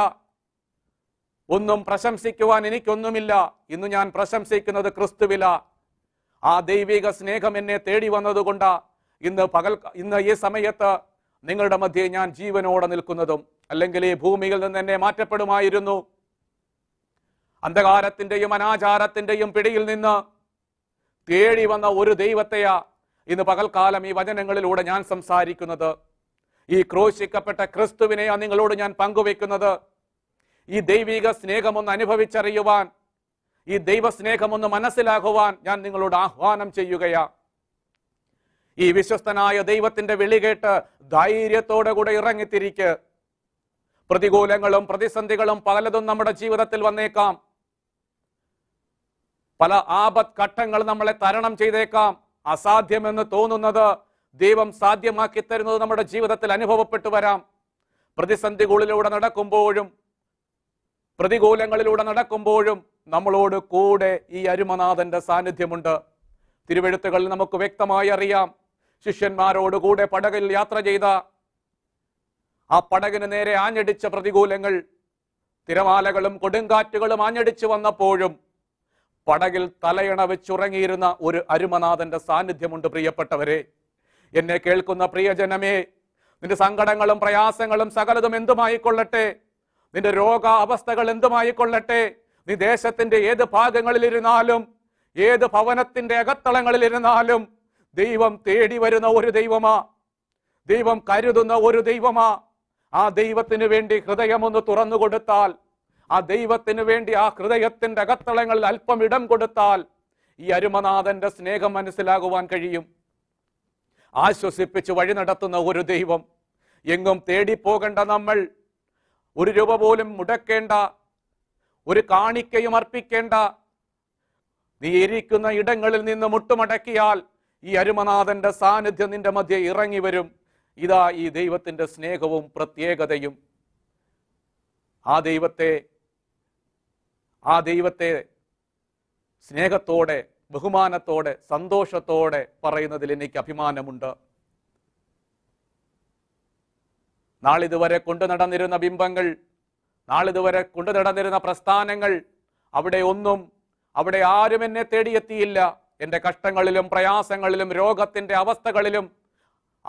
ഒന്നും പ്രശംസിക്കുവാൻ എനിക്കൊന്നുമില്ല. ഇന്ന് ഞാൻ പ്രശംസിക്കുന്നത് ക്രിസ്തുവില. ആ ദൈവിക സ്നേഹം എന്നെ തേടി വന്നതുകൊണ്ടാ ഇന്ന് ഈ സമയത്ത് നിങ്ങളുടെ മധ്യേ ഞാൻ ജീവനോടെ നിൽക്കുന്നതും. അല്ലെങ്കിൽ ഈ ഭൂമിയിൽ നിന്ന് എന്നെ മാറ്റപ്പെടുമായിരുന്നു. അന്ധകാരത്തിൻ്റെയും അനാചാരത്തിൻ്റെയും പിടിയിൽ നിന്ന് തേടി വന്ന ഒരു ദൈവത്തെയാ ഇന്ന് പകൽക്കാലം ഈ വചനങ്ങളിലൂടെ ഞാൻ സംസാരിക്കുന്നത്. ഈ ക്രൂശിക്കപ്പെട്ട ക്രിസ്തുവിനെയാ നിങ്ങളോട് ഞാൻ പങ്കുവെക്കുന്നത്. ഈ ദൈവിക സ്നേഹമൊന്ന് അനുഭവിച്ചറിയുവാൻ, ഈ ദൈവസ്നേഹമൊന്ന് മനസ്സിലാക്കുവാൻ ഞാൻ നിങ്ങളോട് ആഹ്വാനം ചെയ്യുകയാ. ഈ വിശ്വസ്തനായ ദൈവത്തിൻ്റെ വിളി കേട്ട് ധൈര്യത്തോടെ കൂടെ ഇറങ്ങിത്തിരിക്കുക. പ്രതികൂലങ്ങളും പ്രതിസന്ധികളും പലതും നമ്മുടെ ജീവിതത്തിൽ വന്നേക്കാം. പല ആപത് ഘട്ടങ്ങൾ നമ്മളെ തരണം ചെയ്തേക്കാം. അസാധ്യമെന്ന് തോന്നുന്നത് ദൈവം സാധ്യമാക്കി തരുന്നത് നമ്മുടെ ജീവിതത്തിൽ അനുഭവപ്പെട്ടു വരാം. പ്രതിസന്ധികളിലൂടെ നടക്കുമ്പോഴും പ്രതികൂലങ്ങളിലൂടെ നടക്കുമ്പോഴും നമ്മളോട് കൂടെ ഈ അരുമനാഥൻ്റെ സാന്നിധ്യമുണ്ട്. തിരുവെഴുത്തുകളിൽ നമുക്ക് വ്യക്തമായി അറിയാം, ശിഷ്യന്മാരോട് കൂടെ പടകിൽ യാത്ര ചെയ്ത, ആ പടകിന് നേരെ ആഞ്ഞടിച്ച പ്രതികൂലങ്ങൾ, തിരമാലകളും കൊടുങ്കാറ്റുകളും ആഞ്ഞടിച്ചു വന്നപ്പോഴും പടകിൽ തലയണ വെച്ചുറങ്ങിയിരുന്ന ഒരു അരുമനാഥൻ്റെ സാന്നിധ്യമുണ്ട്. പ്രിയപ്പെട്ടവരെ, എന്നെ കേൾക്കുന്ന പ്രിയജനമേ, നിന്റെ സങ്കടങ്ങളും പ്രയാസങ്ങളും സകലതും എന്തുമായിക്കൊള്ളട്ടെ, നിന്റെ രോഗ അവസ്ഥകൾ എന്തുമായിക്കൊള്ളട്ടെ, നീ ദേശത്തിൻ്റെ ഏത് ഭാഗങ്ങളിലിരുന്നാലും, ഏത് ഭവനത്തിൻ്റെ അകത്തളങ്ങളിലിരുന്നാലും, ദൈവം തേടി വരുന്ന ഒരു ദൈവമാ, ദൈവം കരുതുന്ന ഒരു ദൈവമാ. ആ ദൈവത്തിന് വേണ്ടി ഹൃദയമൊന്ന് തുറന്നു കൊടുത്താൽ, ആ ദൈവത്തിന് വേണ്ടി ആ ഹൃദയത്തിൻ്റെ അകത്തളങ്ങളിൽ അല്പം ഇടം കൊടുത്താൽ, ഈ അരുമനാഥൻ്റെ സ്നേഹം മനസ്സിലാകുവാൻ കഴിയും. ആശ്വസിപ്പിച്ച് വഴി നടത്തുന്ന ഒരു ദൈവം. എങ്ങും തേടിപ്പോകേണ്ട, നമ്മൾ ഒരു രൂപ പോലും മുടക്കേണ്ട, ഒരു കാണിക്കയും അർപ്പിക്കേണ്ട. നീ ഇരിക്കുന്ന ഇടങ്ങളിൽ നിന്ന് മുട്ടുമടക്കിയാൽ ഈ അരുമനാഥൻ്റെ സാന്നിധ്യം നിന്റെ മധ്യേ ഇറങ്ങി വരും. ഇതാ ഈ ദൈവത്തിൻ്റെ സ്നേഹവും പ്രത്യേകതയും. ആ ദൈവത്തെ സ്നേഹത്തോടെ, ബഹുമാനത്തോടെ, സന്തോഷത്തോടെ പറയുന്നതിൽ എനിക്ക് അഭിമാനമുണ്ട്. നാളിതുവരെ കൊണ്ടു നടന്നിരുന്ന ബിംബങ്ങൾ, നാളിതുവരെ കൊണ്ടു നടന്നിരുന്ന പ്രസ്ഥാനങ്ങൾ, അവിടെ ഒന്നും അവിടെ ആരും എന്നെ തേടിയെത്തിയില്ല. എൻ്റെ കഷ്ടങ്ങളിലും പ്രയാസങ്ങളിലും രോഗത്തിൻ്റെ അവസ്ഥകളിലും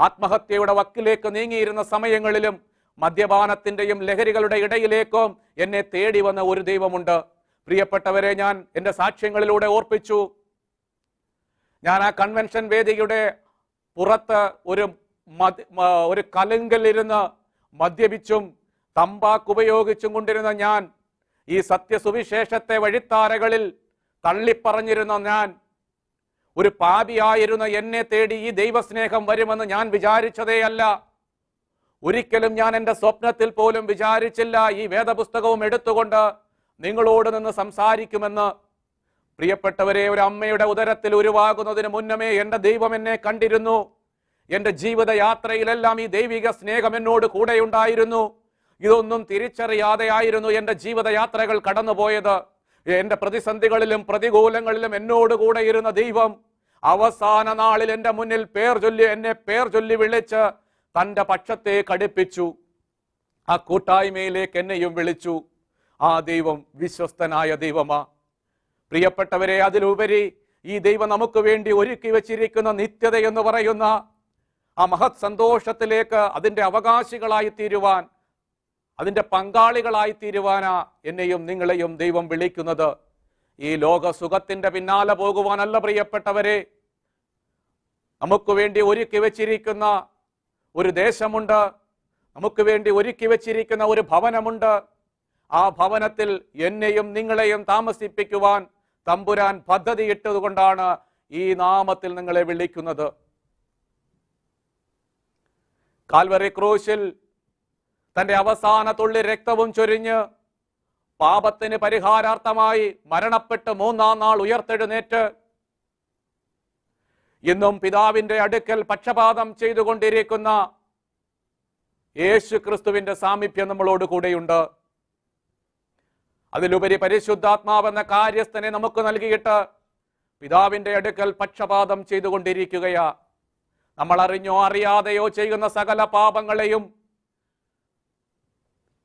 ആത്മഹത്യയുടെ വക്കിലേക്ക് നീങ്ങിയിരുന്ന സമയങ്ങളിലും മദ്യപാനത്തിൻ്റെയും ലഹരികളുടെ ഇടയിലേക്കും എന്നെ തേടി വന്ന ഒരു ദൈവമുണ്ട്. പ്രിയപ്പെട്ടവരെ, ഞാൻ എൻ്റെ സാക്ഷ്യങ്ങളിലൂടെ ഓർപ്പിച്ചു. ഞാൻ ആ കൺവെൻഷൻ വേദിയുടെ പുറത്ത് ഒരു കലുങ്കലിരുന്ന് മദ്യപിച്ചും തമ്പാക്ക് ഉപയോഗിച്ചും കൊണ്ടിരുന്ന ഞാൻ, ഈ സത്യസുവിശേഷത്തെ വഴിത്താരകളിൽ തള്ളിപ്പറഞ്ഞിരുന്ന ഞാൻ, ഒരു പാപിയായിരുന്ന എന്നെ തേടി ഈ ദൈവസ്നേഹം വരുമെന്ന് ഞാൻ വിചാരിച്ചതേയല്ല. ഒരിക്കലും ഞാൻ എൻ്റെ സ്വപ്നത്തിൽ പോലും വിചാരിച്ചില്ല ഈ വേദപുസ്തകവും എടുത്തുകൊണ്ട് നിങ്ങളോട് നിന്ന് സംസാരിക്കുമെന്ന്. പ്രിയപ്പെട്ടവരെ, ഒരു അമ്മയുടെ ഉദരത്തിൽ ഉരുവാകുന്നതിന് മുന്നമേ എൻ്റെ ദൈവം എന്നെ കണ്ടിരുന്നു. എൻ്റെ ജീവിതയാത്രയിലെല്ലാം ഈ ദൈവിക സ്നേഹം എന്നോട് കൂടെയുണ്ടായിരുന്നു. ഇതൊന്നും തിരിച്ചറിയാതെ ആയിരുന്നു എൻ്റെ ജീവിതയാത്രകൾ കടന്നുപോയത്. എൻ്റെ പ്രതിസന്ധികളിലും പ്രതികൂലങ്ങളിലും എന്നോട് കൂടെ ഇരുന്ന ദൈവം അവസാന നാളിൽ എൻ്റെ മുന്നിൽ എന്നെ പേർ ചൊല്ലി വിളിച്ച് തൻ്റെ പക്ഷത്തെ കടുപ്പിച്ചു. ആ കൂട്ടായ്മയിലേക്ക് എന്നെയും വിളിച്ചു. ആ ദൈവം വിശ്വസ്തനായ ദൈവമാ. പ്രിയപ്പെട്ടവരെ, അതിലുപരി ഈ ദൈവം നമുക്ക് വേണ്ടി ഒരുക്കി വച്ചിരിക്കുന്ന നിത്യത എന്ന് പറയുന്ന ആ മഹത് സന്തോഷത്തിലേക്ക് അതിൻ്റെ അവകാശികളായി തീരുവാൻ, അതിൻ്റെ പങ്കാളികളായി തീരുവാനാ എന്നെയും നിങ്ങളെയും ദൈവം വിളിക്കുന്നത്. ഈ ലോക സുഖത്തിൻ്റെ പിന്നാലെ പോകുവാനല്ല. പ്രിയപ്പെട്ടവരെ, നമുക്ക് വേണ്ടി ഒരുക്കി വച്ചിരിക്കുന്ന ഒരു ദേശമുണ്ട്, നമുക്ക് വേണ്ടി ഒരുക്കി വച്ചിരിക്കുന്ന ഒരു ഭവനമുണ്ട്. ആ ഭവനത്തിൽ എന്നെയും നിങ്ങളെയും താമസിപ്പിക്കുവാൻ തമ്പുരാൻ പദ്ധതിയിട്ടതുകൊണ്ടാണ് ഈ നാമത്തിൽ നിങ്ങളെ വിളിക്കുന്നത്. കാൽവറി ക്രൂശിൽ തൻ്റെ അവസാന തുള്ളി രക്തവും ചൊരിഞ്ഞ് പാപത്തിന് പരിഹാരാർത്ഥമായി മരണപ്പെട്ട് മൂന്നാം നാൾ ഉയർത്തെഴുന്നേറ്റ് ഇന്നും പിതാവിൻ്റെ അടുക്കൽ പക്ഷപാതം ചെയ്തുകൊണ്ടിരിക്കുന്ന യേശു ക്രിസ്തുവിൻ്റെ സാമീപ്യം നമ്മളോട് കൂടെയുണ്ട്. അതിലുപരി പരിശുദ്ധാത്മാവെന്ന കാര്യസ്ഥനെ നമുക്ക് നൽകിയിട്ട് പിതാവിൻ്റെ അടുക്കൽ പക്ഷപാതം ചെയ്തുകൊണ്ടിരിക്കുകയാ. നമ്മൾ അറിഞ്ഞോ അറിയാതെയോ ചെയ്യുന്ന സകല പാപങ്ങളെയും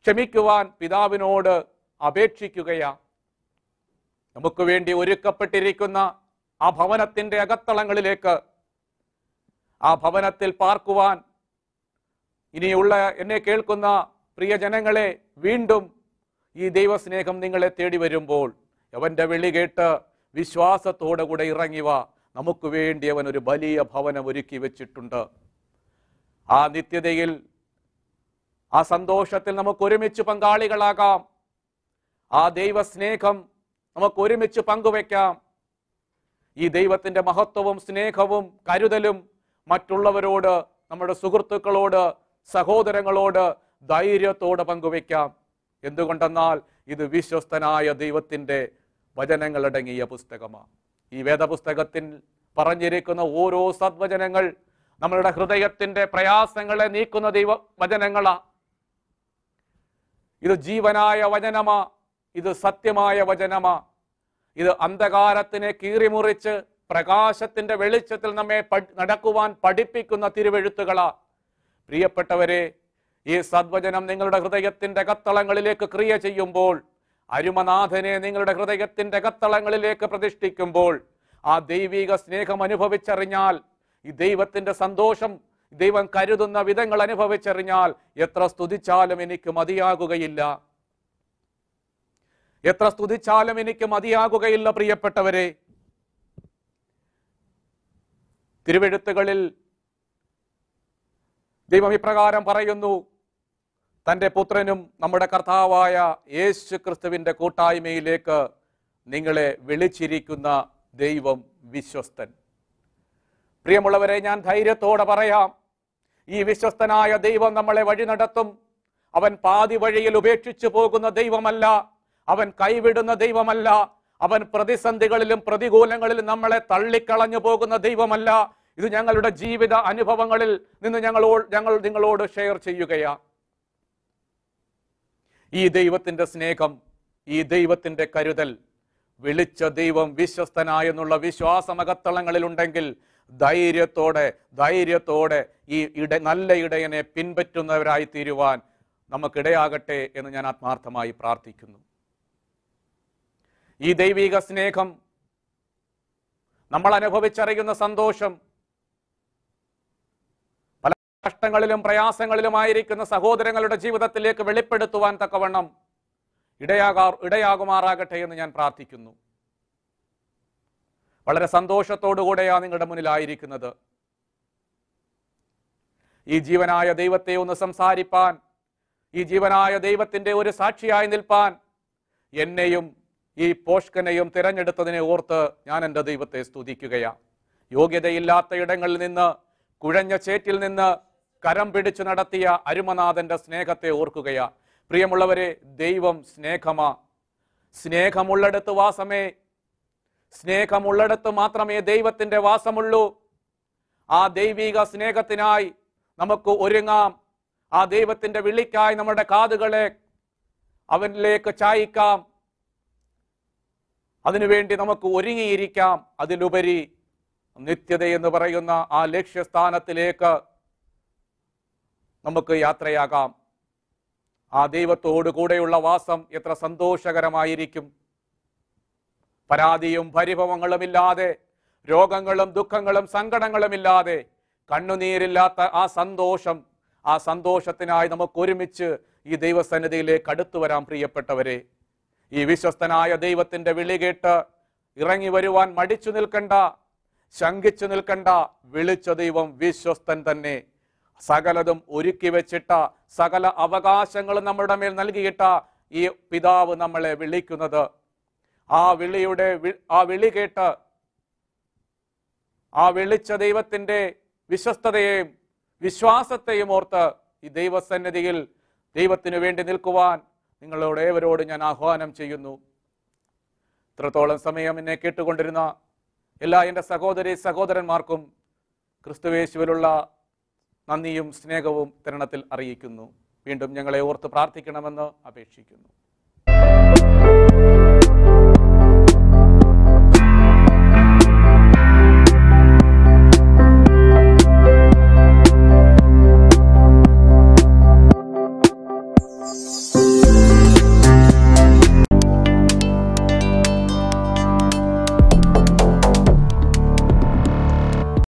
ക്ഷമിക്കുവാൻ പിതാവിനോട് അപേക്ഷിക്കുകയാ. നമുക്ക് വേണ്ടി ഒരുക്കപ്പെട്ടിരിക്കുന്ന ആ ഭവനത്തിൻ്റെ അകത്തളങ്ങളിലേക്ക്, ആ ഭവനത്തിൽ പാർക്കുവാൻ ഇനിയുള്ള എന്നെ കേൾക്കുന്ന പ്രിയ ജനങ്ങളെ, വീണ്ടും ഈ ദൈവസ്നേഹം നിങ്ങളെ തേടി വരുമ്പോൾ അവൻ്റെ വിളി കേട്ട് വിശ്വാസത്തോടു കൂടെ ഇറങ്ങിവ. നമുക്ക് വേണ്ടി അവൻ ഒരു വലിയ ഭവനം ഒരുക്കി വെച്ചിട്ടുണ്ട്. ആ നിത്യതയിൽ, ആ സന്തോഷത്തിൽ നമുക്ക് ഒരുമിച്ച് പങ്കാളികളാകാം. ആ ദൈവസ്നേഹം നമുക്ക് ഒരുമിച്ച് പങ്കുവയ്ക്കാം. ഈ ദൈവത്തിൻ്റെ മഹത്വവും സ്നേഹവും കരുതലും മറ്റുള്ളവരോട്, നമ്മുടെ സുഹൃത്തുക്കളോട്, സഹോദരങ്ങളോട് ധൈര്യത്തോടെ പങ്കുവയ്ക്കാം. എന്തുകൊണ്ടെന്നാൽ ഇത് വിശ്വസ്തനായ ദൈവത്തിൻ്റെ വചനങ്ങളടങ്ങിയ പുസ്തകമാണ്. ഈ വേദപുസ്തകത്തിൽ പറഞ്ഞിരിക്കുന്ന ഓരോ സദ്വചനങ്ങൾ നമ്മളുടെ ഹൃദയത്തിൻ്റെ പ്രയാസങ്ങളെ നീക്കുന്ന ദൈവ വചനങ്ങളാ. ഇത് ജീവനായ വചനമാ, ഇത് സത്യമായ വചനമാ. ഇത് അന്ധകാരത്തിനെ കീറിമുറിച്ച് പ്രകാശത്തിൻ്റെ വെളിച്ചത്തിൽ നമ്മെ നടക്കുവാൻ പഠിപ്പിക്കുന്ന തിരുവെഴുത്തുകളാ. പ്രിയപ്പെട്ടവരെ, ഈ സദ്വചനം നിങ്ങളുടെ ഹൃദയത്തിൻ്റെ അകത്തളങ്ങളിലേക്ക് ക്രിയ ചെയ്യുമ്പോൾ, അരുമനാഥനെ നിങ്ങളുടെ ഹൃദയത്തിൻ്റെ അകത്തളങ്ങളിലേക്ക് പ്രതിഷ്ഠിക്കുമ്പോൾ, ആ ദൈവിക സ്നേഹം അനുഭവിച്ചറിഞ്ഞാൽ, ഈ ദൈവത്തിൻ്റെ സന്തോഷം, ദൈവം കരുതുന്ന വിധങ്ങൾ അനുഭവിച്ചറിഞ്ഞാൽ, എത്ര സ്തുതിച്ചാലും എനിക്ക് മതിയാകുകയില്ല, എത്ര സ്തുതിച്ചാലും എനിക്ക് മതിയാകുകയില്ല. പ്രിയപ്പെട്ടവരെ, തിരുവെഴുത്തുകളിൽ ദൈവം ഇപ്രകാരം പറയുന്നു: തൻ്റെ പുത്രനും നമ്മുടെ കർത്താവായ യേശു ക്രിസ്തുവിൻ്റെ കൂട്ടായ്മയിലേക്ക് നിങ്ങളെ വിളിച്ചിരിക്കുന്ന ദൈവം വിശ്വസ്തൻ. പ്രിയമുള്ളവരെ, ഞാൻ ധൈര്യത്തോടെ പറയാം, ഈ വിശ്വസ്തനായ ദൈവം നമ്മളെ വഴി നടത്തും. അവൻ പാതി വഴിയിൽ ഉപേക്ഷിച്ചു പോകുന്ന ദൈവമല്ല, അവൻ കൈവിടുന്ന ദൈവമല്ല, അവൻ പ്രതിസന്ധികളിലും പ്രതികൂലങ്ങളിലും നമ്മളെ തള്ളിക്കളഞ്ഞു പോകുന്ന ദൈവമല്ല. ഇത് ഞങ്ങളുടെ ജീവിത അനുഭവങ്ങളിൽ നിന്ന് ഞങ്ങൾ നിങ്ങളോട് ഷെയർ ചെയ്യുകയാണ്. ഈ ദൈവത്തിൻ്റെ സ്നേഹം, ഈ ദൈവത്തിൻ്റെ കരുതൽ, വിളിച്ച ദൈവം വിശ്വസ്തനായെന്നുള്ള വിശ്വാസമകത്തളങ്ങളിലുണ്ടെങ്കിൽ ധൈര്യത്തോടെ ഈ നല്ല ഇടയനെ പിൻപറ്റുന്നവരായി തീരുവാൻ നമുക്കിടയാകട്ടെ എന്ന് ഞാൻ ആത്മാർത്ഥമായി പ്രാർത്ഥിക്കുന്നു. ഈ ദൈവിക സ്നേഹം, നമ്മൾ അനുഭവിച്ചറിയുന്ന സന്തോഷം, പല കഷ്ടങ്ങളിലും പ്രയാസങ്ങളിലുമായിരിക്കുന്ന സഹോദരങ്ങളുടെ ജീവിതത്തിലേക്ക് വെളിപ്പെടുത്തുവാൻ തക്കവണ്ണം ഇടയാകുമാറാകട്ടെ എന്ന് ഞാൻ പ്രാർത്ഥിക്കുന്നു. വളരെ സന്തോഷത്തോടുകൂടെയാണ് നിങ്ങളുടെ മുന്നിലായിരിക്കുന്നത്. ഈ ജീവനായ ദൈവത്തെ ഒന്ന് സംസാരിപ്പാൻ, ഈ ജീവനായ ദൈവത്തിൻ്റെ ഒരു സാക്ഷിയായി നിൽപ്പാൻ എന്നെയും ഈ പോഷ്കനെയും തിരഞ്ഞെടുത്തതിനെ ഓർത്ത് ഞാൻ എൻ്റെ ദൈവത്തെ സ്തുതിക്കുകയാണ്. യോഗ്യതയില്ലാത്ത ഇടങ്ങളിൽ നിന്ന്, കുഴഞ്ഞ ചേറ്റിൽ നിന്ന് കരം പിടിച്ചു നടത്തിയ അരുമനാഥൻ്റെ സ്നേഹത്തെ ഓർക്കുകയാണ്. പ്രിയമുള്ളവരെ, ദൈവം സ്നേഹമാ. സ്നേഹമുള്ളിടത്ത് വാസമേ. സ്നേഹമുള്ളിടത്ത് മാത്രമേ ദൈവത്തിൻ്റെ വാസമുള്ളൂ. ആ ദൈവിക സ്നേഹത്തിനായി നമുക്ക് ഒരുങ്ങാം. ആ ദൈവത്തിൻ്റെ വിളിക്കായി നമ്മുടെ കാതുകളെ അവനിലേക്ക് ചായ്ക്കാം. അതിനുവേണ്ടി നമുക്ക് ഒരുങ്ങിയിരിക്കാം. അതിലുപരി നിത്യതയെന്ന് പറയുന്ന ആ ലക്ഷ്യസ്ഥാനത്തിലേക്ക് നമുക്ക് യാത്രയാകാം. ആ ദൈവത്തോടു കൂടെയുള്ള വാസം എത്ര സന്തോഷകരമായിരിക്കും! പരാതിയും പരിഭവങ്ങളുമില്ലാതെ, രോഗങ്ങളും ദുഃഖങ്ങളും സങ്കടങ്ങളുമില്ലാതെ, കണ്ണുനീരില്ലാത്ത ആ സന്തോഷം, ആ സന്തോഷത്തിനായി നമുക്ക് ഒരുമിച്ച് ഈ ദൈവസന്നിധിയിലേക്ക് അടുത്തു വരാം. പ്രിയപ്പെട്ടവരെ, ഈ വിശ്വസ്തനായ ദൈവത്തിൻ്റെ വിളി കേട്ട് ഇറങ്ങി വരുവാൻ മടിച്ചു നിൽക്കണ്ട, ശങ്കിച്ചു നിൽക്കണ്ട. വിളിച്ച ദൈവം വിശ്വസ്തൻ തന്നെ. സകലതും ഒരുക്കി വെച്ചിട്ട, സകല അവകാശങ്ങളും നമ്മുടെ മേൽ നൽകിയിട്ട ഈ പിതാവ് നമ്മളെ വിളിക്കുന്നത്, ആ വിളി കേട്ട് ആ വിളിച്ച ദൈവത്തിൻ്റെ വിശ്വസ്തതയെയും വിശ്വാസത്തെയും ഓർത്ത് ഈ ദൈവസന്നിധിയിൽ ദൈവത്തിനു വേണ്ടി നിൽക്കുവാൻ നിങ്ങളോട് ഏവരോട് ഞാൻ ആഹ്വാനം ചെയ്യുന്നു. ഇത്രത്തോളം സമയം എന്നെ കേട്ടുകൊണ്ടിരുന്ന എല്ലാ എൻ്റെ സഹോദരി സഹോദരന്മാർക്കും ക്രിസ്തുവേശുവിലുള്ള നന്ദിയും സ്നേഹവും തരണത്തിൽ അറിയിക്കുന്നു. വീണ്ടും ഞങ്ങളെ ഓർത്ത് പ്രാർത്ഥിക്കണമെന്ന് അപേക്ഷിക്കുന്നു.